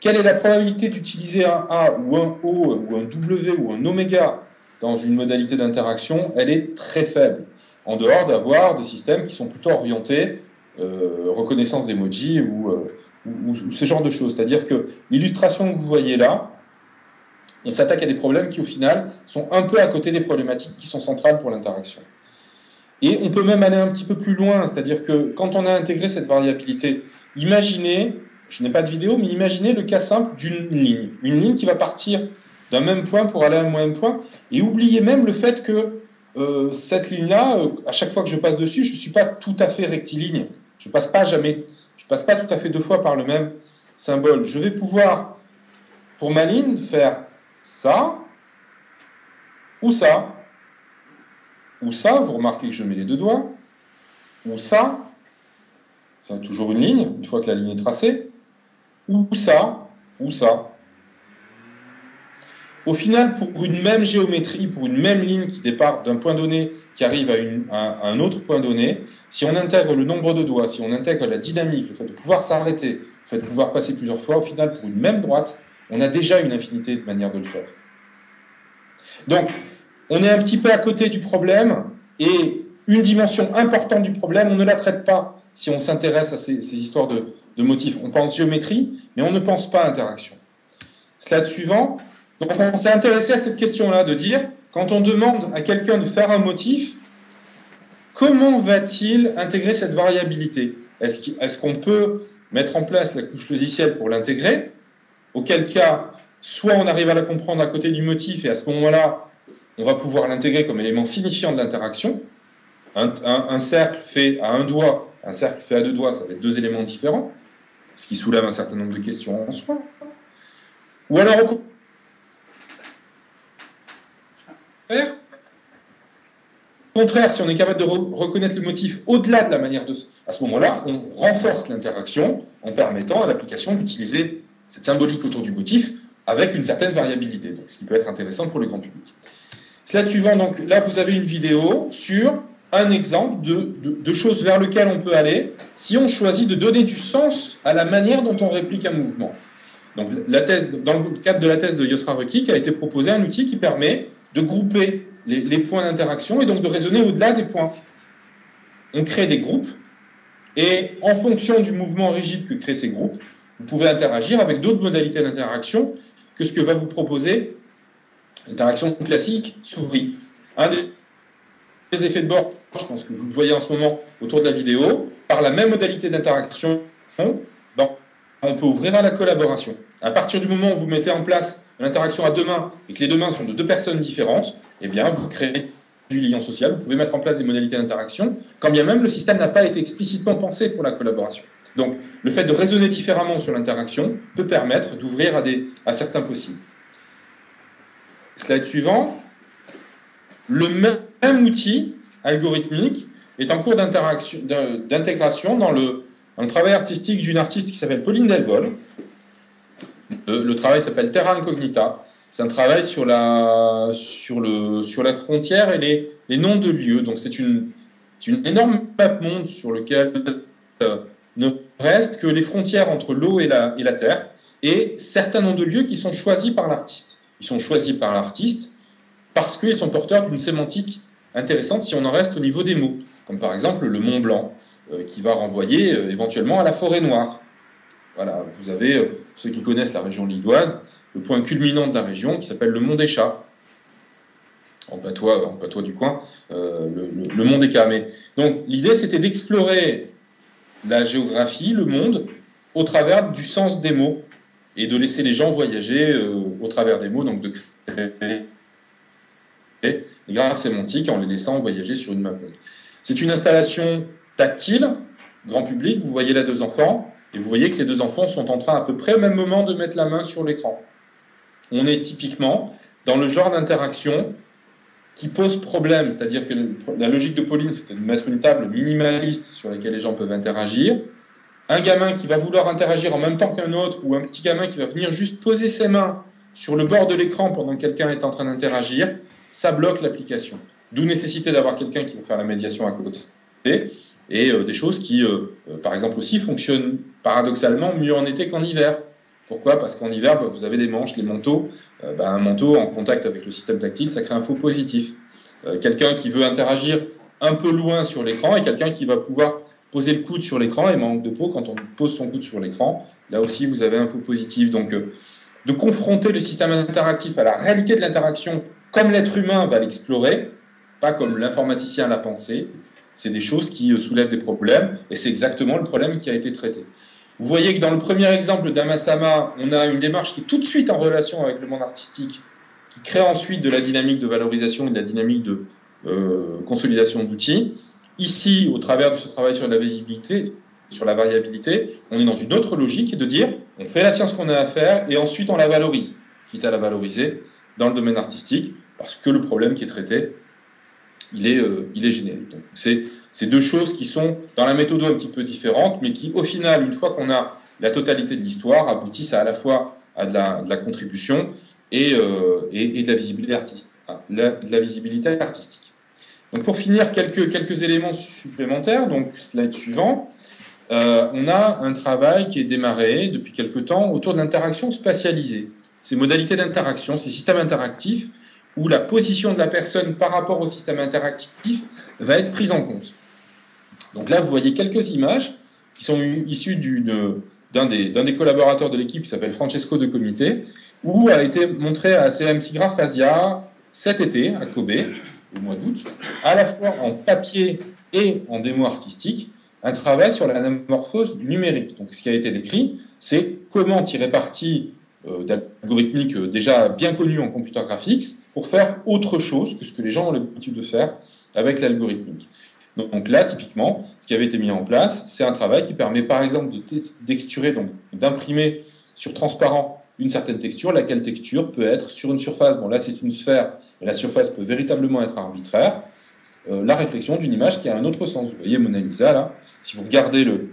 Quelle est la probabilité d'utiliser un A ou un O ou un W ou un oméga dans une modalité d'interaction? Elle est très faible, en dehors d'avoir des systèmes qui sont plutôt orientés euh, reconnaissance d'emoji ou, euh, ou, ou ce genre de choses. C'est-à-dire que l'illustration que vous voyez là, on s'attaque à des problèmes qui, au final, sont un peu à côté des problématiques qui sont centrales pour l'interaction. Et on peut même aller un petit peu plus loin, c'est-à-dire que quand on a intégré cette variabilité, imaginez... Je n'ai pas de vidéo, mais imaginez le cas simple d'une ligne. Une ligne qui va partir d'un même point pour aller à un même point. Et oubliez même le fait que euh, cette ligne-là, euh, à chaque fois que je passe dessus, je ne suis pas tout à fait rectiligne. Je ne passe pas jamais, je passe pas tout à fait deux fois par le même symbole. Je vais pouvoir, pour ma ligne, faire ça, ou ça, ou ça. Vous remarquez que je mets les deux doigts. Ou ça. C'est toujours une ligne, une fois que la ligne est tracée. Ou ça, ou ça. Au final, pour une même géométrie, pour une même ligne qui départ d'un point donné, qui arrive à, une, à un autre point donné, si on intègre le nombre de doigts, si on intègre la dynamique, le fait de pouvoir s'arrêter, faites pouvoir passer plusieurs fois, au final, pour une même droite, on a déjà une infinité de manières de le faire. Donc, on est un petit peu à côté du problème, et une dimension importante du problème, on ne la traite pas si on s'intéresse à ces, ces histoires de, de motifs. On pense géométrie, mais on ne pense pas interaction. Slide suivant. Donc, on s'est intéressé à cette question-là, de dire, quand on demande à quelqu'un de faire un motif, comment va-t-il intégrer cette variabilité? Est-ce qu'on peut mettre en place la couche logicielle pour l'intégrer? Auquel cas, soit on arrive à la comprendre à côté du motif, et à ce moment-là, on va pouvoir l'intégrer comme élément signifiant de l'interaction. Un, un, un cercle fait à un doigt, un cercle fait à deux doigts, ça va être deux éléments différents, ce qui soulève un certain nombre de questions en soi. Ou alors, au contraire, si on est capable de re reconnaître le motif au-delà de la manière de... À ce moment-là, on renforce l'interaction en permettant à l'application d'utiliser cette symbolique autour du motif avec une certaine variabilité, ce qui peut être intéressant pour le grand public. Slide suivant, donc là, vous avez une vidéo sur un exemple de, de, de choses vers lesquelles on peut aller si on choisit de donner du sens à la manière dont on réplique un mouvement. Donc, la thèse, dans le cadre de la thèse de Yosra Rekik, a été proposé un outil qui permet de grouper les, les points d'interaction et donc de raisonner au-delà des points. On crée des groupes et en fonction du mouvement rigide que créent ces groupes, vous pouvez interagir avec d'autres modalités d'interaction que ce que va vous proposer l'interaction classique souris. Un des effets de bord, je pense que vous le voyez en ce moment autour de la vidéo, par la même modalité d'interaction, on peut ouvrir à la collaboration. À partir du moment où vous mettez en place l'interaction à deux mains et que les deux mains sont de deux personnes différentes, eh bien, vous créez du lien social, vous pouvez mettre en place des modalités d'interaction, quand bien même le système n'a pas été explicitement pensé pour la collaboration. Donc, le fait de raisonner différemment sur l'interaction peut permettre d'ouvrir à, à certains possibles. Slide suivant. Le même outil algorithmique est en cours d'intégration dans le, dans le travail artistique d'une artiste qui s'appelle Pauline Delvol. Le, le travail s'appelle Terra Incognita. C'est un travail sur la, sur le, sur la frontière et les, les noms de lieux. Donc, c'est une, une énorme map monde sur lequel... Euh, ne reste que les frontières entre l'eau et la, et la terre et certains noms de lieux qui sont choisis par l'artiste. Ils sont choisis par l'artiste parce qu'ils sont porteurs d'une sémantique intéressante si on en reste au niveau des mots, comme par exemple le Mont Blanc, euh, qui va renvoyer euh, éventuellement à la Forêt Noire. Voilà, vous avez, euh, ceux qui connaissent la région lilloise, le point culminant de la région qui s'appelle le Mont des Chats, en patois, en patois du coin, euh, le, le, le Mont des Chats. Mais, donc l'idée, c'était d'explorer la géographie, le monde, au travers du sens des mots, et de laisser les gens voyager euh, au travers des mots, donc de créer les graphes sémantiques en les laissant voyager sur une map. C'est une installation tactile, grand public, vous voyez là deux enfants, et vous voyez que les deux enfants sont en train à peu près au même moment de mettre la main sur l'écran. On est typiquement dans le genre d'interaction qui pose problème, c'est-à-dire que la logique de Pauline, c'était de mettre une table minimaliste sur laquelle les gens peuvent interagir. Un gamin qui va vouloir interagir en même temps qu'un autre, ou un petit gamin qui va venir juste poser ses mains sur le bord de l'écran pendant que quelqu'un est en train d'interagir, ça bloque l'application. D'où nécessité d'avoir quelqu'un qui va faire la médiation à côté. Et euh, des choses qui, euh, euh, par exemple aussi, fonctionnent paradoxalement mieux en été qu'en hiver. Pourquoi? Parce qu'en hiver, bah, vous avez des manches, les manteaux. Euh, bah, un manteau en contact avec le système tactile, ça crée un faux positif. Euh, quelqu'un qui veut interagir un peu loin sur l'écran et quelqu'un qui va pouvoir poser le coude sur l'écran et manque de peau quand on pose son coude sur l'écran. Là aussi, vous avez un faux positif. Donc, euh, de confronter le système interactif à la réalité de l'interaction comme l'être humain va l'explorer, pas comme l'informaticien l'a pensé, c'est des choses qui soulèvent des problèmes et c'est exactement le problème qui a été traité. Vous voyez que dans le premier exemple d'Damasama, on a une démarche qui est tout de suite en relation avec le monde artistique, qui crée ensuite de la dynamique de valorisation et de la dynamique de euh, consolidation d'outils. Ici, au travers de ce travail sur la visibilité, sur la variabilité, on est dans une autre logique de dire on fait la science qu'on a à faire et ensuite on la valorise, quitte à la valoriser dans le domaine artistique, parce que le problème qui est traité, il est, euh, il est générique. Donc, c'est... C'est deux choses qui sont dans la méthode un petit peu différentes, mais qui, au final, une fois qu'on a la totalité de l'histoire, aboutissent à, à la fois à de la, de la contribution et, euh, et, et de, la visibilité la, de la visibilité artistique. Donc, pour finir, quelques, quelques éléments supplémentaires. Donc, slide suivant. euh, on a un travail qui est démarré depuis quelque temps autour de l'interaction spatialisée. Ces modalités d'interaction, ces systèmes interactifs, où la position de la personne par rapport au système interactif va être prise en compte. Donc là, vous voyez quelques images qui sont issues d'un des, des collaborateurs de l'équipe qui s'appelle Francesco de Comité, où a été montré à SIGGRAPH Asia cet été, à Kobe, au mois d'août, à la fois en papier et en démo artistique, un travail sur l'anamorphose numérique. Donc ce qui a été décrit, c'est comment tirer parti euh, d'algorithmiques déjà bien connus en computer graphics pour faire autre chose que ce que les gens ont l'habitude de faire avec l'algorithmique. Donc là, typiquement, ce qui avait été mis en place, c'est un travail qui permet par exemple de texturer, donc d'imprimer sur transparent une certaine texture, laquelle texture peut être sur une surface. Bon, là, c'est une sphère, et la surface peut véritablement être arbitraire. Euh, la réflexion d'une image qui a un autre sens. Vous voyez Mona Lisa, là, si vous regardez le,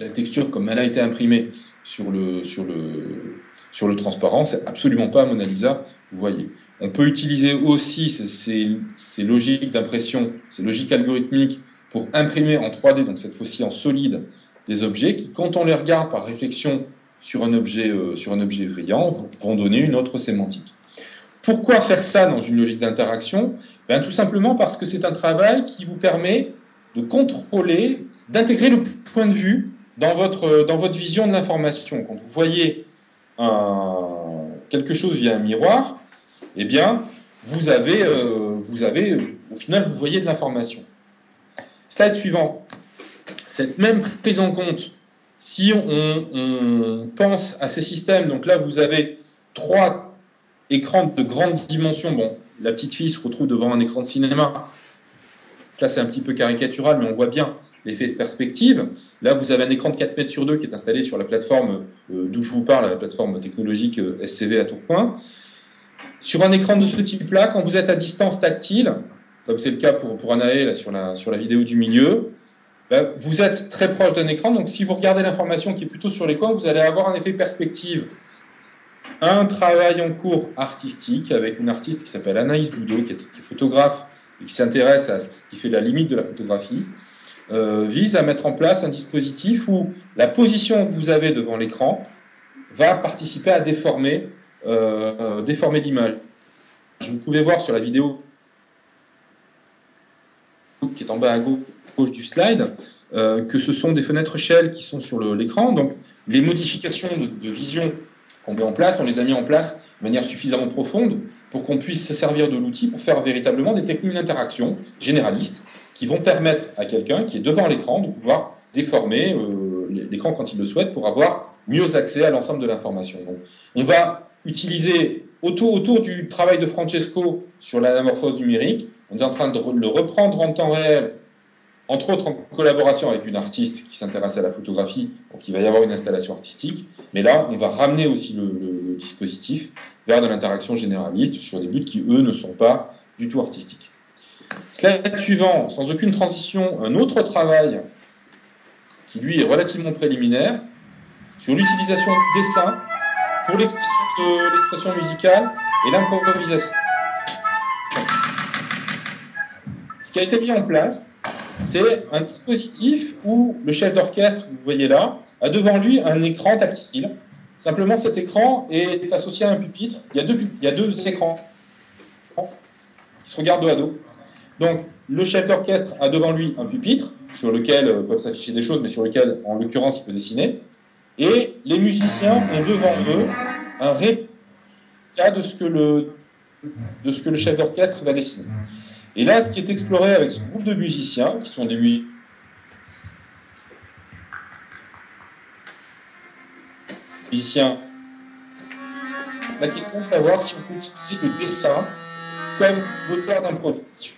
la texture comme elle a été imprimée sur le, sur le, sur le transparent, c'est absolument pas Mona Lisa, vous voyez. On peut utiliser aussi ces, ces, ces logiques d'impression, ces logiques algorithmiques pour imprimer en trois D, donc cette fois-ci en solide, des objets qui, quand on les regarde par réflexion sur un objet, euh, sur un objet brillant, vont donner une autre sémantique. Pourquoi faire ça dans une logique d'interaction? Ben, tout simplement parce que c'est un travail qui vous permet de contrôler, d'intégrer le point de vue dans votre, dans votre vision de l'information. Quand vous voyez un, quelque chose via un miroir, eh bien, vous avez, euh, vous avez, au final, vous voyez de l'information. Slide suivant. Cette même prise en compte, si on, on pense à ces systèmes, donc là, vous avez trois écran de grande dimension. Bon, la petite fille se retrouve devant un écran de cinéma. Là, c'est un petit peu caricatural, mais on voit bien l'effet de perspective. Là, vous avez un écran de quatre mètres sur deux qui est installé sur la plateforme euh, d'où je vous parle, la plateforme technologique euh, S C V à Tourcoing. Sur un écran de ce type-là, quand vous êtes à distance tactile, comme c'est le cas pour, pour Anaé là, sur, la, sur la vidéo du milieu, ben, vous êtes très proche d'un écran. Donc, si vous regardez l'information qui est plutôt sur l'écran, vous allez avoir un effet perspective. Un travail en cours artistique avec une artiste qui s'appelle Anaïs Boudot, qui est, qui est photographe et qui s'intéresse à ce qui fait la limite de la photographie, euh, vise à mettre en place un dispositif où la position que vous avez devant l'écran va participer à déformer, euh, déformer l'image. Vous pouvez voir sur la vidéo qui est en bas à gauche du slide euh, que ce sont des fenêtres shell qui sont sur l'écran. Donc les modifications de, de vision qu'on met en place, on les a mis en place de manière suffisamment profonde pour qu'on puisse se servir de l'outil pour faire véritablement des techniques d'interaction généralistes qui vont permettre à quelqu'un qui est devant l'écran de pouvoir déformer euh, l'écran quand il le souhaite pour avoir mieux accès à l'ensemble de l'information. Donc, on va utiliser, autour, autour du travail de Francesco sur l'anamorphose numérique, on est en train de le reprendre en temps réel, entre autres en collaboration avec une artiste qui s'intéresse à la photographie, donc il va y avoir une installation artistique, mais là, on va ramener aussi le, le, le dispositif vers de l'interaction généraliste sur des buts qui, eux, ne sont pas du tout artistiques. Slide suivant, sans aucune transition, un autre travail qui, lui, est relativement préliminaire, sur l'utilisation du dessin pour l'expression musicale et l'improvisation. Ce qui a été mis en place, c'est un dispositif où le chef d'orchestre, vous voyez là, a devant lui un écran tactile. Simplement, cet écran est associé à un pupitre. Il y a deux, il y a deux écrans qui se regardent dos à dos. Donc, le chef d'orchestre a devant lui un pupitre sur lequel peuvent s'afficher des choses, mais sur lequel, en l'occurrence, il peut dessiner. Et les musiciens ont devant eux un réplica de ce que le, de ce que le chef d'orchestre va dessiner. Et là, ce qui est exploré avec ce groupe de musiciens, qui sont des musiciens, musiciens. La question de savoir si on peut utiliser le dessin comme moteur d'improvisation.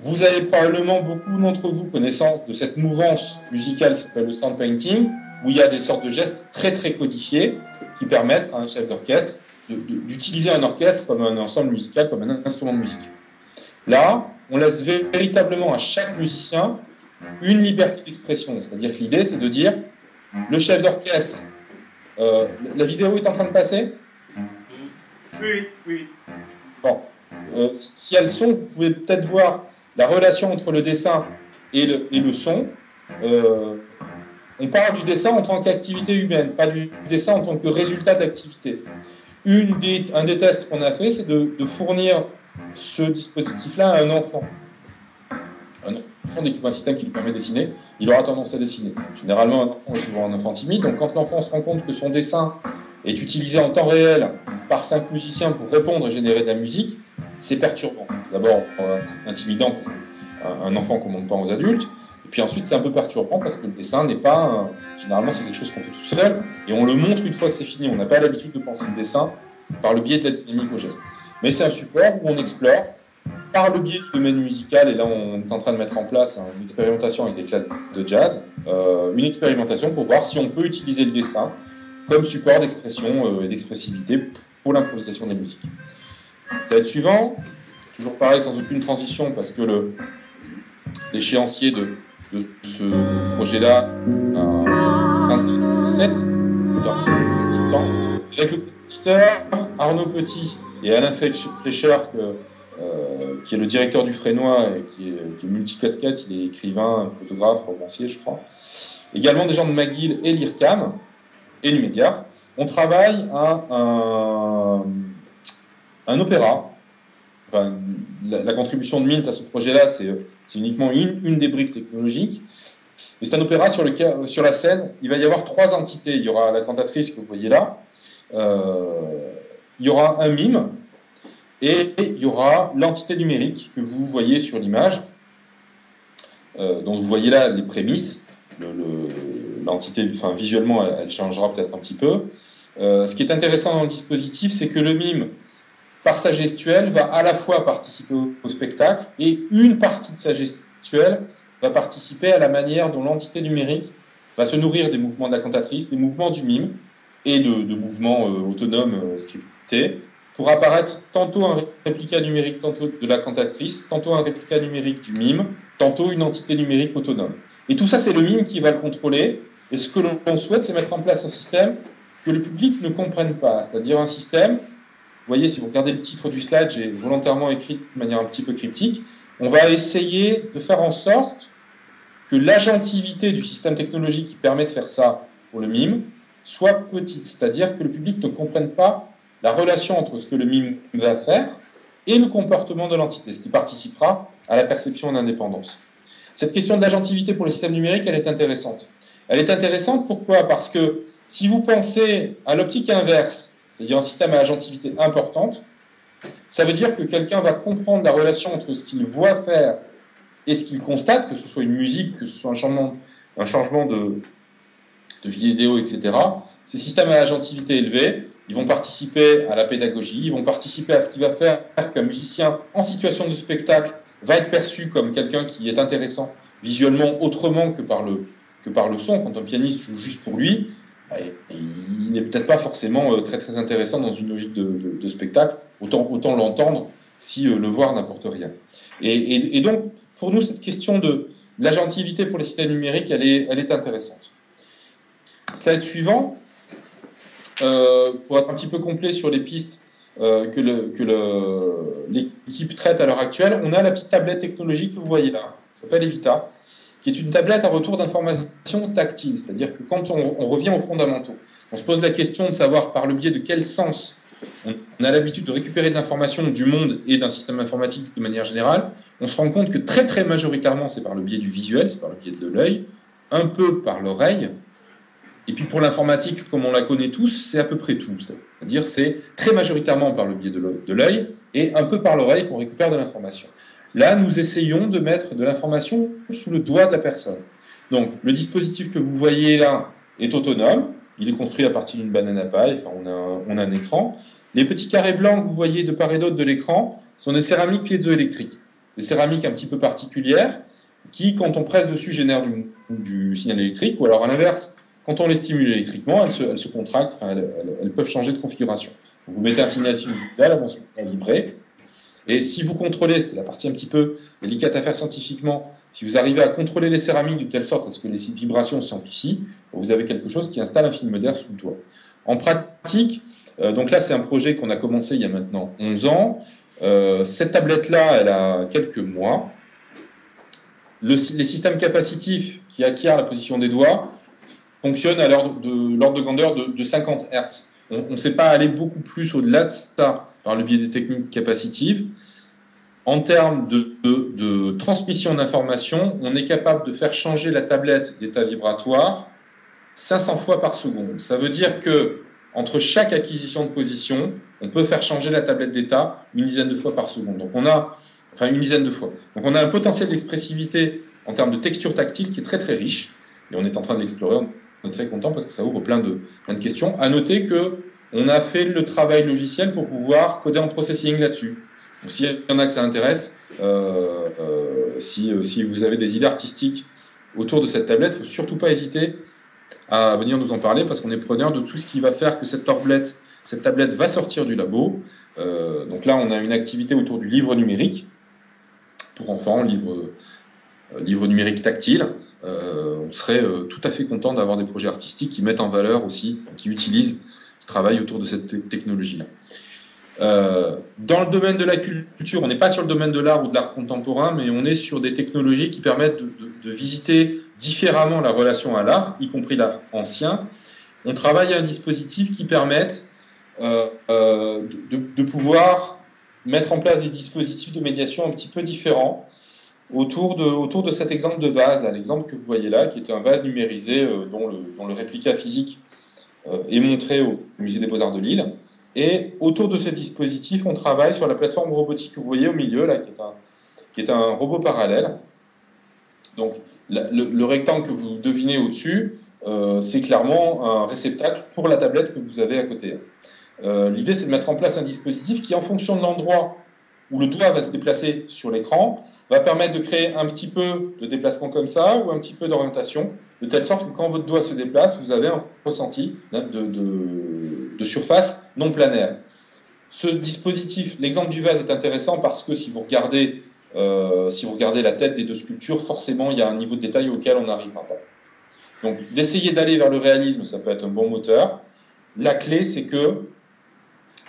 Vous avez probablement, beaucoup d'entre vous, connaissance de cette mouvance musicale qui s'appelle le sound painting, où il y a des sortes de gestes très très codifiés qui permettent à un chef d'orchestre d'utiliser un orchestre comme un ensemble musical, comme un instrument de musique. Là, on laisse véritablement à chaque musicien une liberté d'expression. C'est-à-dire que l'idée, c'est de dire, le chef d'orchestre, euh, la vidéo est en train de passer? Oui, oui. Bon, euh, si, si elles sont, vous pouvez peut-être voir la relation entre le dessin et le, et le son. Euh, on parle du dessin en tant qu'activité humaine, pas du dessin en tant que résultat d'activité. Une des, un des tests qu'on a fait, c'est de, de fournir ce dispositif-là à un enfant. Un enfant, dès qu'il voit un système qui lui permet de dessiner, il aura tendance à dessiner. Généralement, un enfant est souvent un enfant timide, donc quand l'enfant se rend compte que son dessin est utilisé en temps réel par cinq musiciens pour répondre et générer de la musique, c'est perturbant. C'est d'abord intimidant parce qu'un enfant ne commande pas aux adultes, et puis ensuite c'est un peu perturbant parce que le dessin n'est pas... Généralement, c'est quelque chose qu'on fait tout seul, et on le montre une fois que c'est fini. On n'a pas l'habitude de penser le dessin par le biais de la dynamique au geste. Mais c'est un support où on explore par le biais du domaine musical, et là on est en train de mettre en place une expérimentation avec des classes de jazz, euh, une expérimentation pour voir si on peut utiliser le dessin comme support d'expression euh, et d'expressivité pour l'improvisation des musiques. Ça va être suivant, toujours pareil sans aucune transition, parce que l'échéancier de, de ce projet-là, c'est un vingt-sept, avec le éditeur Arnaud Petit et Alain Fleischer, que, euh, qui est le directeur du Fresnoy, qui est, qui est multicasquette, il est écrivain, photographe, romancier, je crois. Également des gens de McGill et l'IRCAM, et du Médiard. On travaille à un, un opéra. Enfin, la, la contribution de Mint à ce projet-là, c'est uniquement une, une des briques technologiques. C'est un opéra sur, lequel, sur la scène. Il va y avoir trois entités. Il y aura la cantatrice que vous voyez là, euh, il y aura un mime, et il y aura l'entité numérique que vous voyez sur l'image, euh, dont vous voyez là les prémices. Le, le, l'entité, enfin, visuellement, elle, elle changera peut-être un petit peu. Euh, ce qui est intéressant dans le dispositif, c'est que le mime, par sa gestuelle, va à la fois participer au, au spectacle, et une partie de sa gestuelle va participer à la manière dont l'entité numérique va se nourrir des mouvements de la cantatrice, des mouvements du mime, et de, de mouvements euh, autonomes euh, scriptés, pour apparaître tantôt un réplica numérique tantôt de la cantatrice, tantôt un réplica numérique du mime, tantôt une entité numérique autonome. Et tout ça, c'est le mime qui va le contrôler. Et ce que l'on souhaite, c'est mettre en place un système que le public ne comprenne pas. C'est-à-dire un système, vous voyez, si vous regardez le titre du slide, j'ai volontairement écrit de manière un petit peu cryptique, on va essayer de faire en sorte que l'agentivité du système technologique qui permet de faire ça pour le mime soit petite. C'est-à-dire que le public ne comprenne pas la relation entre ce que le mime va faire et le comportement de l'entité, ce qui participera à la perception d'indépendance. Cette question de l'agentivité pour les systèmes numériques, elle est intéressante. Elle est intéressante pourquoi? Parce que si vous pensez à l'optique inverse, c'est-à-dire un système à agentivité importante, ça veut dire que quelqu'un va comprendre la relation entre ce qu'il voit faire et ce qu'il constate, que ce soit une musique, que ce soit un changement, un changement de, de vidéo, et cetera. Ces systèmes à agentivité élevée, ils vont participer à la pédagogie, ils vont participer à ce qu'il va faire qu'un musicien en situation de spectacle va être perçu comme quelqu'un qui est intéressant visuellement autrement que par le, que par le son. Quand un pianiste joue juste pour lui, il n'est peut-être pas forcément très, très intéressant dans une logique de, de, de spectacle. Autant, autant l'entendre si le voir n'apporte rien. Et, et, et donc, pour nous, cette question de l'agentivité pour les systèmes numériques, elle est, elle est intéressante. Slide suivant, euh, pour être un petit peu complet sur les pistes, Euh, que le, que le, l'équipe traite à l'heure actuelle, on a la petite tablette technologique que vous voyez là, ça s'appelle Evita, qui est une tablette à retour d'informations tactiles, c'est-à-dire que quand on, on revient aux fondamentaux, on se pose la question de savoir par le biais de quel sens on, on a l'habitude de récupérer de l'information du monde et d'un système informatique de manière générale, on se rend compte que très très majoritairement c'est par le biais du visuel, c'est par le biais de l'œil, un peu par l'oreille, et puis pour l'informatique, comme on la connaît tous, c'est à peu près tout. C'est-à-dire c'est très majoritairement par le biais de l'œil et un peu par l'oreille qu'on récupère de l'information. Là, nous essayons de mettre de l'information sous le doigt de la personne. Donc, le dispositif que vous voyez là est autonome. Il est construit à partir d'une banane à paille. Enfin, on a un, on a un écran. Les petits carrés blancs que vous voyez de part et d'autre de l'écran sont des céramiques piézoélectriques. Des céramiques un petit peu particulières qui, quand on presse dessus, génèrent du, du signal électrique. Ou alors, à l'inverse, quand on les stimule électriquement, elles se, elles se contractent, enfin, elles, elles, elles peuvent changer de configuration. Donc, vous mettez un signal signal, elles vont se vibrer. Et si vous contrôlez, c'était la partie un petit peu délicate à faire scientifiquement, si vous arrivez à contrôler les céramiques de telle sorte à ce que les vibrations s'amplifient, vous avez quelque chose qui installe un film d'air sous le toit. En pratique, euh, donc là c'est un projet qu'on a commencé il y a maintenant onze ans. Euh, cette tablette-là, elle a quelques mois. Le, les systèmes capacitifs qui acquièrent la position des doigts fonctionnent à l'ordre de, l'ordre de grandeur de, de cinquante hertz. On ne sait pas aller beaucoup plus au-delà de ça par le biais des techniques capacitives. En termes de, de, de transmission d'informations, on est capable de faire changer la tablette d'état vibratoire cinq cents fois par seconde. Ça veut dire que entre chaque acquisition de position, on peut faire changer la tablette d'état une dizaine de fois par seconde. Donc on a, enfin une dizaine de fois. Donc on a un potentiel d'expressivité en termes de texture tactile qui est très très riche. Et on est en train de l'explorer. On est très content parce que ça ouvre plein de, plein de questions. À noter que on a fait le travail logiciel pour pouvoir coder en processing là-dessus. Donc s'il y en a que ça intéresse, euh, euh, si, euh, si vous avez des idées artistiques autour de cette tablette, il ne faut surtout pas hésiter à venir nous en parler parce qu'on est preneur de tout ce qui va faire que cette tablette, cette tablette va sortir du labo. Euh, donc là, on a une activité autour du livre numérique pour enfants, livre, euh, livre numérique tactile. Euh, on serait euh, tout à fait content d'avoir des projets artistiques qui mettent en valeur aussi, qui utilisent, qui travaillent autour de cette technologie-là. Euh, dans le domaine de la culture, on n'est pas sur le domaine de l'art ou de l'art contemporain, mais on est sur des technologies qui permettent de, de, de visiter différemment la relation à l'art, y compris l'art ancien. On travaille à un dispositif qui permette euh, euh, de, de pouvoir mettre en place des dispositifs de médiation un petit peu différents autour de, autour de cet exemple de vase, l'exemple que vous voyez là, qui est un vase numérisé euh, dont, le, dont le réplica physique euh, est montré au Musée des Beaux-Arts de Lille. Et autour de ce dispositif, on travaille sur la plateforme robotique que vous voyez au milieu, là, qui est un, qui est un robot parallèle. Donc, la, le, le rectangle que vous devinez au-dessus, euh, c'est clairement un réceptacle pour la tablette que vous avez à côté. Euh, l'idée, c'est de mettre en place un dispositif qui, en fonction de l'endroit où le doigt va se déplacer sur l'écran, va permettre de créer un petit peu de déplacement comme ça, ou un petit peu d'orientation, de telle sorte que quand votre doigt se déplace, vous avez un ressenti de, de, de surface non planaire. Ce dispositif, l'exemple du vase est intéressant parce que si vous regardez, euh, si vous regardez la tête des deux sculptures, forcément il y a un niveau de détail auquel on n'arrivera pas. Donc d'essayer d'aller vers le réalisme, ça peut être un bon moteur. La clé, c'est que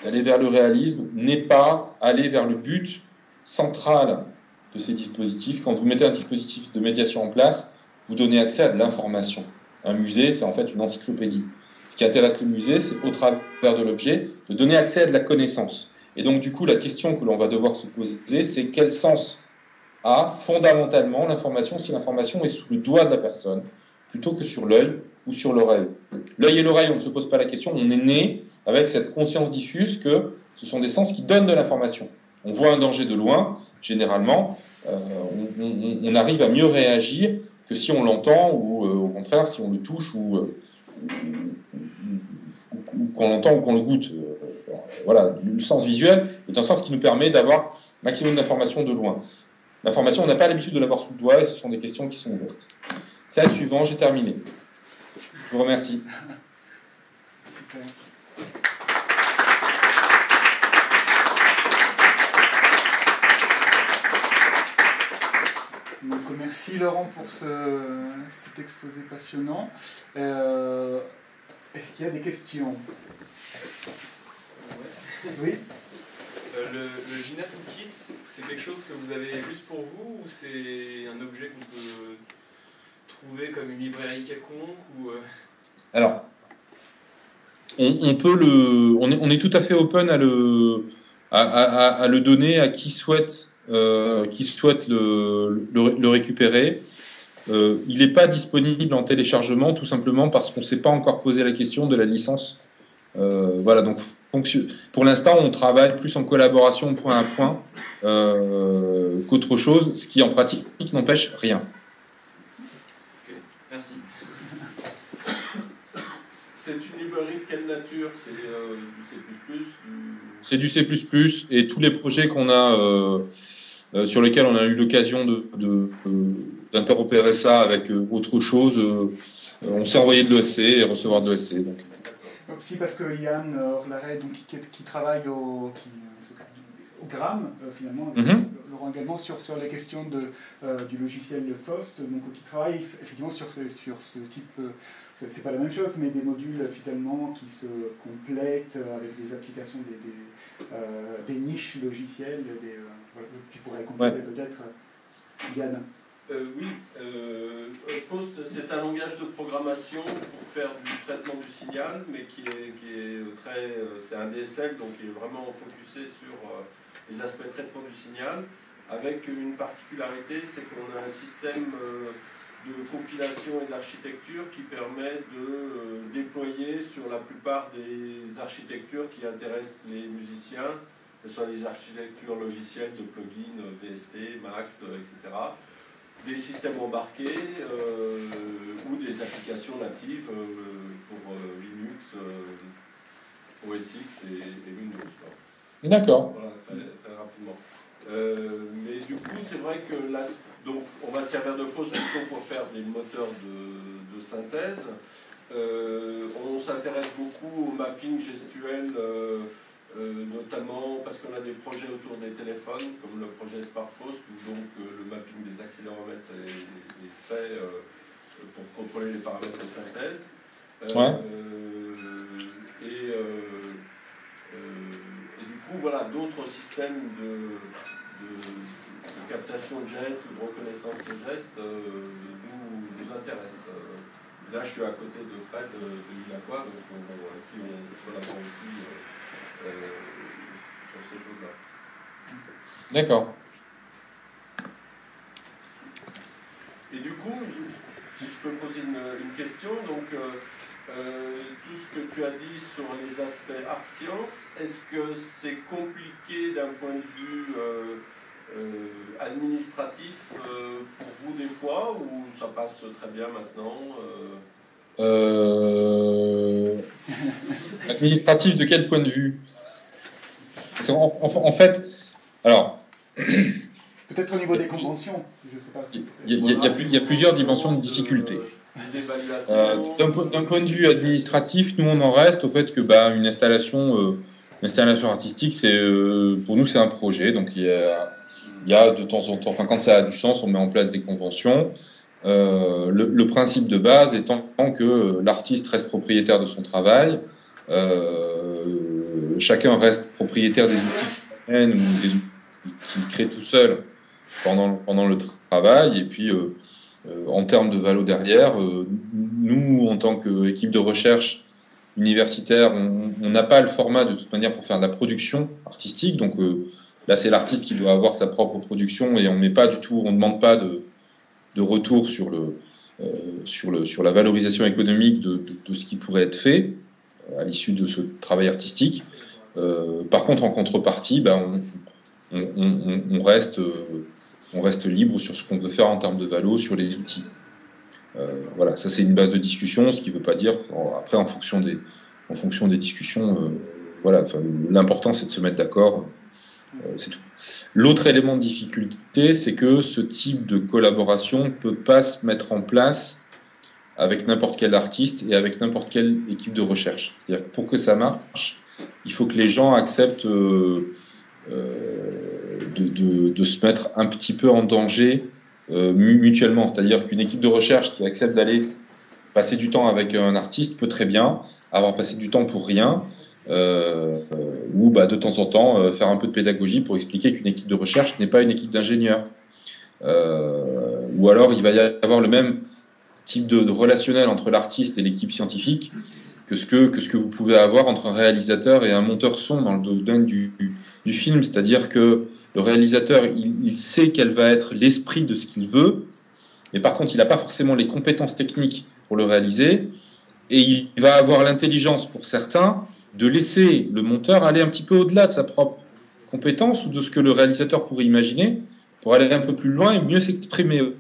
d'aller vers le réalisme n'est pas aller vers le but central de ces dispositifs. Quand vous mettez un dispositif de médiation en place, vous donnez accès à de l'information. Un musée, c'est en fait une encyclopédie. Ce qui intéresse le musée, c'est au travers de l'objet, de donner accès à de la connaissance. Et donc, du coup, la question que l'on va devoir se poser, c'est quel sens a fondamentalement l'information si l'information est sous le doigt de la personne, plutôt que sur l'œil ou sur l'oreille. L'œil et l'oreille, on ne se pose pas la question, on est né avec cette conscience diffuse que ce sont des sens qui donnent de l'information. On voit un danger de loin, généralement, euh, on, on, on arrive à mieux réagir que si on l'entend ou euh, au contraire si on le touche ou, euh, ou, ou, ou qu'on l'entend ou qu'on le goûte. Euh, voilà, le sens visuel est un sens qui nous permet d'avoir maximum d'informations de loin. L'information, on n'a pas l'habitude de l'avoir sous le doigt et ce sont des questions qui sont ouvertes. C'est la suivante, j'ai terminé. Je vous remercie. Donc, merci Laurent pour ce, cet exposé passionnant. Euh, Est-ce qu'il y a des questions? Oui. euh, le, le GINA Toolkit, c'est quelque chose que vous avez juste pour vous ou c'est un objet qu'on peut trouver comme une librairie quelconque ou euh... Alors, on, on peut le, on est, on est tout à fait open à le, à, à, à le donner à qui souhaite. Euh, qui souhaite le, le, le récupérer. Euh, il n'est pas disponible en téléchargement, tout simplement parce qu'on ne s'est pas encore posé la question de la licence. Euh, voilà, donc pour l'instant, on travaille plus en collaboration point à point euh, qu'autre chose, ce qui en pratique n'empêche rien. Okay. Merci. C'est une librairie de quelle nature? C'est euh, du C plus plus du... C'est du C plus plus et tous les projets qu'on a... Euh, Euh, sur lequel on a eu l'occasion d'interopérer ça avec euh, autre chose. Euh, on s'est envoyé de l'E S C et recevoir de l'E S C. Donc. Si, parce que Yann Orlaret, donc qui, qui travaille au, qui, au Gramme, euh, finalement, avec mm-hmm. Laurent également, sur, sur la question de, euh, du logiciel Faust, donc, qui travaille effectivement sur ce, sur ce type... Euh, c'est pas la même chose, mais des modules finalement qui se complètent avec des applications, des, des, euh, des niches logicielles, des, euh, tu pourrais compléter ouais. peut-être, Yann. Euh, oui, euh, Faust, c'est un langage de programmation pour faire du traitement du signal, mais qui est, qui est très, c'est un D S L, donc il est vraiment focusé sur euh, les aspects de traitement du signal, avec une particularité, c'est qu'on a un système euh, de compilation et d'architecture qui permet de euh, déployer sur la plupart des architectures qui intéressent les musiciens, que ce soit les architectures logicielles de plugins, V S T, Max, et cetera, des systèmes embarqués euh, ou des applications natives euh, pour euh, Linux, euh, O S X et, et Windows. D'accord. Voilà, très, très rapidement. Euh, mais du coup, c'est vrai que là, donc, on va servir de Faust plutôt pour faire des moteurs de, de synthèse. Euh, on s'intéresse beaucoup au mapping gestuel, euh, euh, notamment parce qu'on a des projets autour des téléphones, comme le projet SmartFaust, où donc euh, le mapping des accéléromètres est, est fait euh, pour contrôler les paramètres de synthèse. Euh, ouais. euh, et, euh, euh, et du coup, voilà, d'autres systèmes de... de de captation de gestes ou de reconnaissance de gestes euh, nous, nous intéresse. Euh, là, je suis à côté de Fred euh, de Minaqua, donc on, on, avec qui on collabore aussi euh, euh, sur ces choses-là. D'accord. Et du coup, je, si je peux poser une, une question, donc euh, euh, tout ce que tu as dit sur les aspects art-sciences, est-ce que c'est compliqué d'un point de vue euh, Euh, administratif euh, pour vous des fois, ou ça passe très bien maintenant euh... Euh... Administratif de quel point de vue? en, en, en fait, alors... Peut-être au niveau des conventions. Il y, y, y a plusieurs dimensions de difficulté. Euh, D'un point de vue administratif, nous on en reste au fait que bah, une installation, euh, une installation artistique, c'est euh, pour nous c'est un projet, donc il y a Il y a de temps en temps, enfin quand ça a du sens, on met en place des conventions. Euh, le, le principe de base étant que l'artiste reste propriétaire de son travail, euh, chacun reste propriétaire des outils qu'il mène ou des outils qu'il crée tout seul pendant, pendant le travail. Et puis, euh, euh, en termes de valo derrière, euh, nous, en tant qu'équipe de recherche universitaire, on n'a pas le format de toute manière pour faire de la production artistique, donc... Euh, Là, c'est l'artiste qui doit avoir sa propre production et on met pas du tout, on ne demande pas de, de retour sur, le, euh, sur, le, sur la valorisation économique de, de, de ce qui pourrait être fait à l'issue de ce travail artistique. Euh, par contre, en contrepartie, bah, on, on, on, on, reste, euh, on reste libre sur ce qu'on veut faire en termes de valo, sur les outils. Euh, voilà, ça c'est une base de discussion, ce qui ne veut pas dire, alors, après en fonction des, en fonction des discussions, euh, voilà, l'important c'est de se mettre d'accord. C'est tout. L'autre élément de difficulté, c'est que ce type de collaboration ne peut pas se mettre en place avec n'importe quel artiste et avec n'importe quelle équipe de recherche. C'est-à-dire que pour que ça marche, il faut que les gens acceptent euh, euh, de, de, de se mettre un petit peu en danger euh, mutuellement. C'est-à-dire qu'une équipe de recherche qui accepte d'aller passer du temps avec un artiste peut très bien avoir passé du temps pour rien. Euh, euh, ou bah, de temps en temps euh, faire un peu de pédagogie pour expliquer qu'une équipe de recherche n'est pas une équipe d'ingénieurs. Euh, ou alors il va y avoir le même type de, de relationnel entre l'artiste et l'équipe scientifique que ce que, que ce que vous pouvez avoir entre un réalisateur et un monteur son dans le domaine du, du, du film, c'est-à-dire que le réalisateur il, il sait quel va être l'esprit de ce qu'il veut, mais par contre il n'a pas forcément les compétences techniques pour le réaliser et il va avoir l'intelligence pour certains de laisser le monteur aller un petit peu au-delà de sa propre compétence ou de ce que le réalisateur pourrait imaginer pour aller un peu plus loin et mieux s'exprimer.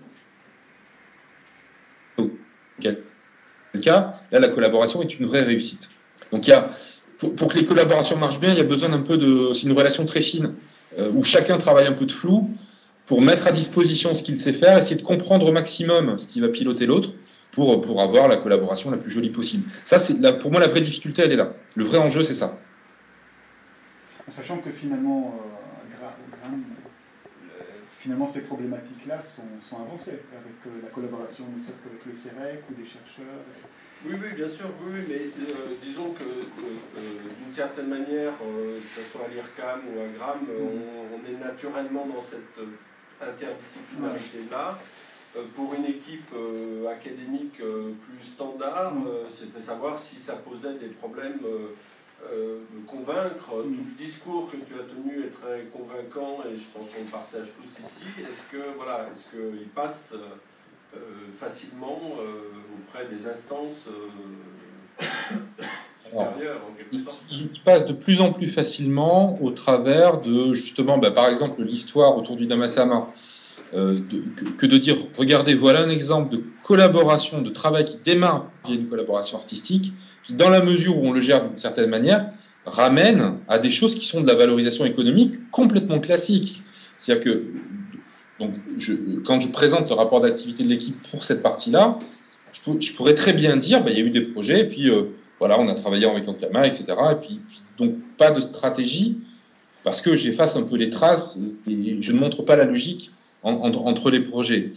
Dans le cas, là, la collaboration est une vraie réussite. Donc, il y a, pour, pour que les collaborations marchent bien, il y a besoin d'un peu de... C'est une relation très fine euh, où chacun travaille un peu de flou pour mettre à disposition ce qu'il sait faire, essayer de comprendre au maximum ce qui va piloter l'autre, Pour, pour avoir la collaboration la plus jolie possible. Ça, c'est là, pour moi, la vraie difficulté, elle est là. Le vrai enjeu, c'est ça. En sachant que finalement, euh, gra gra le, finalement ces problématiques-là sont, sont avancées avec euh, la collaboration, ne serait-ce qu'avec le CEREC ou des chercheurs. Oui, oui, bien sûr, oui, oui, mais euh, disons que euh, d'une certaine manière, euh, que ce soit à l'IRCAM ou à GRAM, mm. on, on est naturellement dans cette interdisciplinarité-là. pour une équipe euh, académique euh, plus standard, mm. euh, c'était savoir si ça posait des problèmes euh, euh, de convaincre. Mm. Tout le discours que tu as tenu est très convaincant et je pense qu'on le partage tous ici. Est-ce que voilà, est-ce qu'il passe euh, facilement euh, auprès des instances euh, supérieures en quelque sorte? Il passe de plus en plus facilement au travers de justement, bah, par exemple, l'histoire autour du Damasama. Euh, de, que, que de dire, regardez, voilà un exemple de collaboration, de travail qui démarre via une collaboration artistique, qui, dans la mesure où on le gère d'une certaine manière, ramène à des choses qui sont de la valorisation économique complètement classique. C'est-à-dire que, donc, je, quand je présente le rapport d'activité de l'équipe pour cette partie-là, je, pour, je pourrais très bien dire, bah, il y a eu des projets, et puis, euh, voilà, on a travaillé avec Ankama, et cetera, et puis, puis, donc, pas de stratégie, parce que j'efface un peu les traces, et je ne montre pas la logique entre les projets.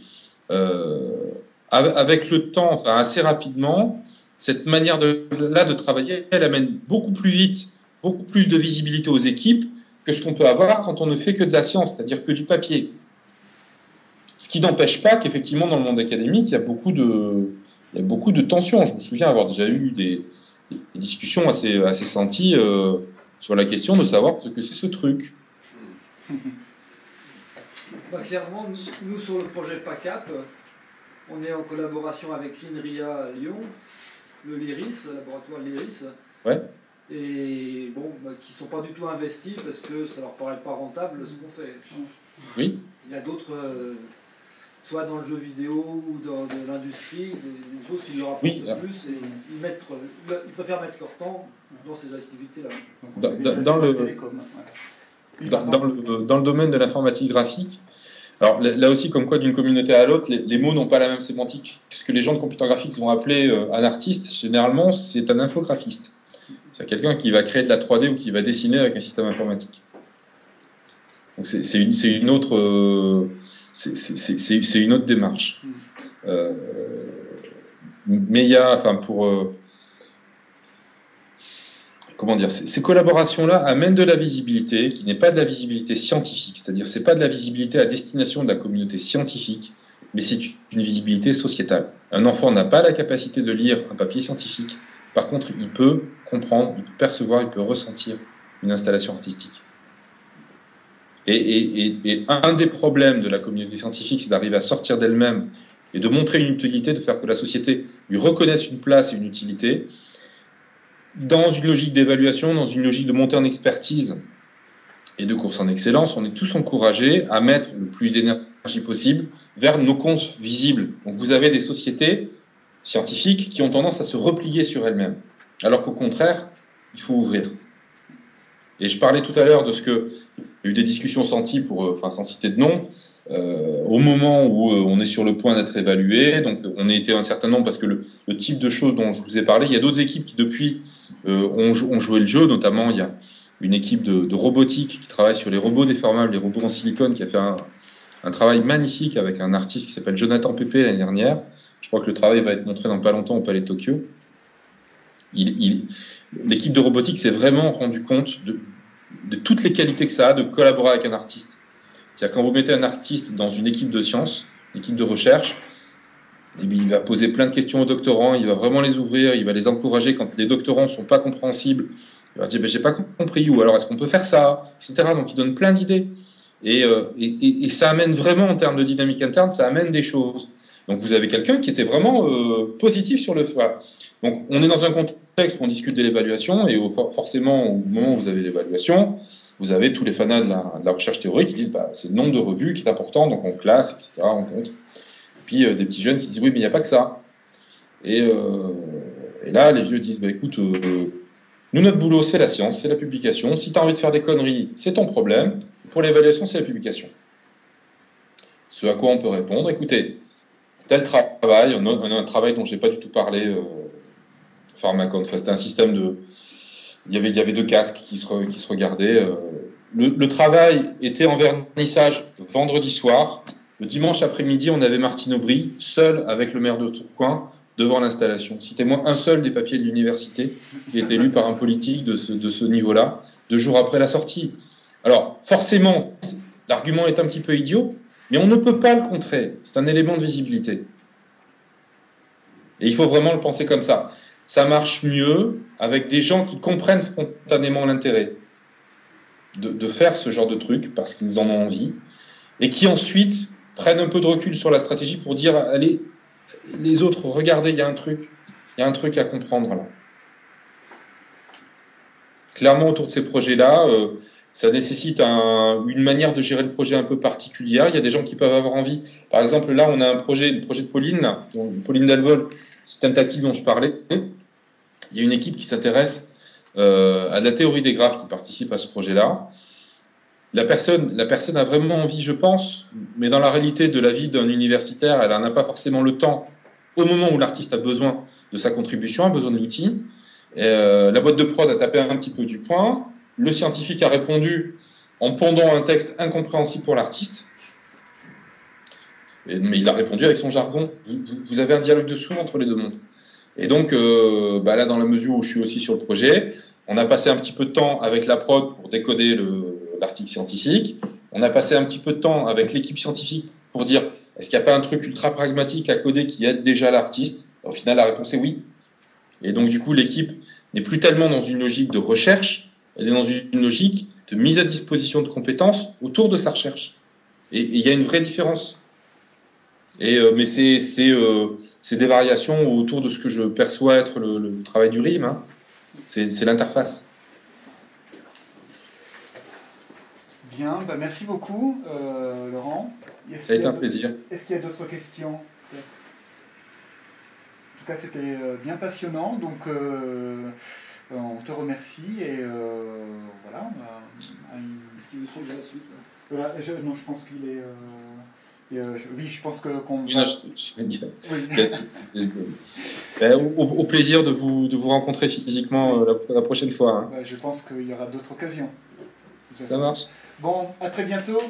Euh, avec le temps, enfin assez rapidement, cette manière de, là de travailler, elle amène beaucoup plus vite, beaucoup plus de visibilité aux équipes que ce qu'on peut avoir quand on ne fait que de la science, c'est-à-dire que du papier. Ce qui n'empêche pas qu'effectivement, dans le monde académique, il y a beaucoup de, il y a beaucoup de tensions. Je me souviens avoir déjà eu des, des discussions assez, assez senties euh, sur la question de savoir ce que c'est ce truc. Bah, clairement, nous, nous, sur le projet PACAP, on est en collaboration avec l'Inria à Lyon, le LIRIS, le laboratoire LIRIS, ouais. Et bon, bah, qui ne sont pas du tout investis parce que ça ne leur paraît pas rentable ce qu'on fait. Oui. Il y a d'autres, euh, soit dans le jeu vidéo ou dans de l'industrie, des, des choses qui leur apportent oui, le plus, et ils, mettent, ils préfèrent mettre leur temps dans ces activités-là. Dans, dans, dans le... télécom. Ouais. Dans, dans, le, dans le domaine de l'informatique graphique, alors là aussi, comme quoi, d'une communauté à l'autre, les, les mots n'ont pas la même sémantique. Ce que les gens de computer graphique vont appeler euh, un artiste, généralement, c'est un infographiste. C'est quelqu'un qui va créer de la trois D ou qui va dessiner avec un système informatique. Donc c'est une, une autre, euh, c'est une autre démarche. Euh, mais il y a, enfin pour, euh, comment dire, ces collaborations-là amènent de la visibilité qui n'est pas de la visibilité scientifique, c'est-à-dire c'est pas de la visibilité à destination de la communauté scientifique, mais c'est une visibilité sociétale. Un enfant n'a pas la capacité de lire un papier scientifique, par contre il peut comprendre, il peut percevoir, il peut ressentir une installation artistique. Et, et, et, et un des problèmes de la communauté scientifique, c'est d'arriver à sortir d'elle-même et de montrer une utilité, de faire que la société lui reconnaisse une place et une utilité, dans une logique d'évaluation, dans une logique de montée en expertise et de course en excellence. On est tous encouragés à mettre le plus d'énergie possible vers nos confs visibles. Donc vous avez des sociétés scientifiques qui ont tendance à se replier sur elles-mêmes, alors qu'au contraire, il faut ouvrir. Et je parlais tout à l'heure de ce que... Il y a eu des discussions senties, pour, enfin, sans citer de nom, euh, au moment où euh, on est sur le point d'être évalué. Donc on a été un certain nombre, parce que le, le type de choses dont je vous ai parlé, il y a d'autres équipes qui, depuis... Euh, on, on jouait le jeu, notamment il y a une équipe de, de robotique qui travaille sur les robots déformables, les robots en silicone, qui a fait un, un travail magnifique avec un artiste qui s'appelle Jonathan Pépé l'année dernière. Je crois que le travail va être montré dans pas longtemps au Palais de Tokyo. Il, il, l'équipe de robotique s'est vraiment rendu compte de, de toutes les qualités que ça a de collaborer avec un artiste. C'est-à-dire quand vous mettez un artiste dans une équipe de sciences, une équipe de recherche, et bien, il va poser plein de questions aux doctorants, il va vraiment les ouvrir, il va les encourager quand les doctorants ne sont pas compréhensibles. Il va dire, ben, j'ai pas compris, ou alors est-ce qu'on peut faire ça, et cetera. Donc il donne plein d'idées. Et, euh, et, et ça amène vraiment, en termes de dynamique interne, ça amène des choses. Donc vous avez quelqu'un qui était vraiment euh, positif sur le fait. Voilà. Donc on est dans un contexte où on discute de l'évaluation, et au, forcément, au moment où vous avez l'évaluation, vous avez tous les fanas de la, de la recherche théorique qui disent, bah, c'est le nombre de revues qui est important, donc on classe, et cetera, on compte. Puis euh, des petits jeunes qui disent oui mais il n'y a pas que ça, et, euh, et là les vieux disent bah, écoute euh, nous notre boulot c'est la science, c'est la publication, si tu as envie de faire des conneries c'est ton problème, pour l'évaluation c'est la publication. Ce à quoi on peut répondre, écoutez, tel travail, on a, on a un travail dont je n'ai pas du tout parlé, euh, Pharmacon, enfin, c'était un système de, il y avait, il y avait deux casques qui se, re, qui se regardaient, euh, le, le travail était en vernissage vendredi soir. Le dimanche après-midi, on avait Martine Aubry, seul avec le maire de Tourcoing, devant l'installation. Citez-moi un seul des papiers de l'université qui est élu par un politique de ce, de ce niveau-là, deux jours après la sortie. Alors, forcément, l'argument est un petit peu idiot, Mais on ne peut pas le contrer. C'est un élément de visibilité. Et il faut vraiment le penser comme ça. Ça marche mieux avec des gens qui comprennent spontanément l'intérêt de, de faire ce genre de truc parce qu'ils en ont envie et qui ensuite prennent un peu de recul sur la stratégie pour dire, allez, les autres, regardez, il y a un truc, il y a un truc à comprendre là. Clairement, autour de ces projets-là, euh, ça nécessite un, une manière de gérer le projet un peu particulière. Il y a des gens qui peuvent avoir envie. Par exemple, là, on a un projet, le projet de Pauline, là, donc Pauline Delvol, système tactile dont je parlais. Il y a une équipe qui s'intéresse euh, à la théorie des graphes qui participe à ce projet-là. La personne, la personne a vraiment envie, je pense, mais dans la réalité de la vie d'un universitaire, elle n'en a pas forcément le temps au moment où l'artiste a besoin de sa contribution, a besoin de l'outil. Euh, la boîte de prod a tapé un petit peu du poing. Le scientifique a répondu en pondant un texte incompréhensible pour l'artiste. Mais il a répondu avec son jargon. Vous, vous avez un dialogue de sourds entre les deux mondes. Et donc, euh, bah là, dans la mesure où je suis aussi sur le projet, on a passé un petit peu de temps avec la prod pour décoder l'article scientifique. On a passé un petit peu de temps avec l'équipe scientifique pour dire est-ce qu'il n'y a pas un truc ultra pragmatique à coder qui aide déjà l'artiste? Au final, la réponse est oui. Et donc, du coup, l'équipe n'est plus tellement dans une logique de recherche, elle est dans une logique de mise à disposition de compétences autour de sa recherche. Et il y a une vraie différence. Et, euh, mais c'est euh, des variations autour de ce que je perçois être le, le travail du R I M. Hein. C'est l'interface. Bien, bah merci beaucoup, euh, Laurent. Ça a été un plaisir. Est-ce qu'il y a d'autres questions ? En tout cas, c'était bien passionnant, donc euh, on te remercie et euh, voilà. Une... Est-ce qu'il veut songer à la suite voilà, je, Non, je pense qu'il est... Euh, euh, je, oui, je pense que... qu'on va... oui. au, au plaisir de vous, de vous rencontrer physiquement la, la prochaine fois. Hein. Je pense qu'il y aura d'autres occasions. Ça marche. Bon, à très bientôt.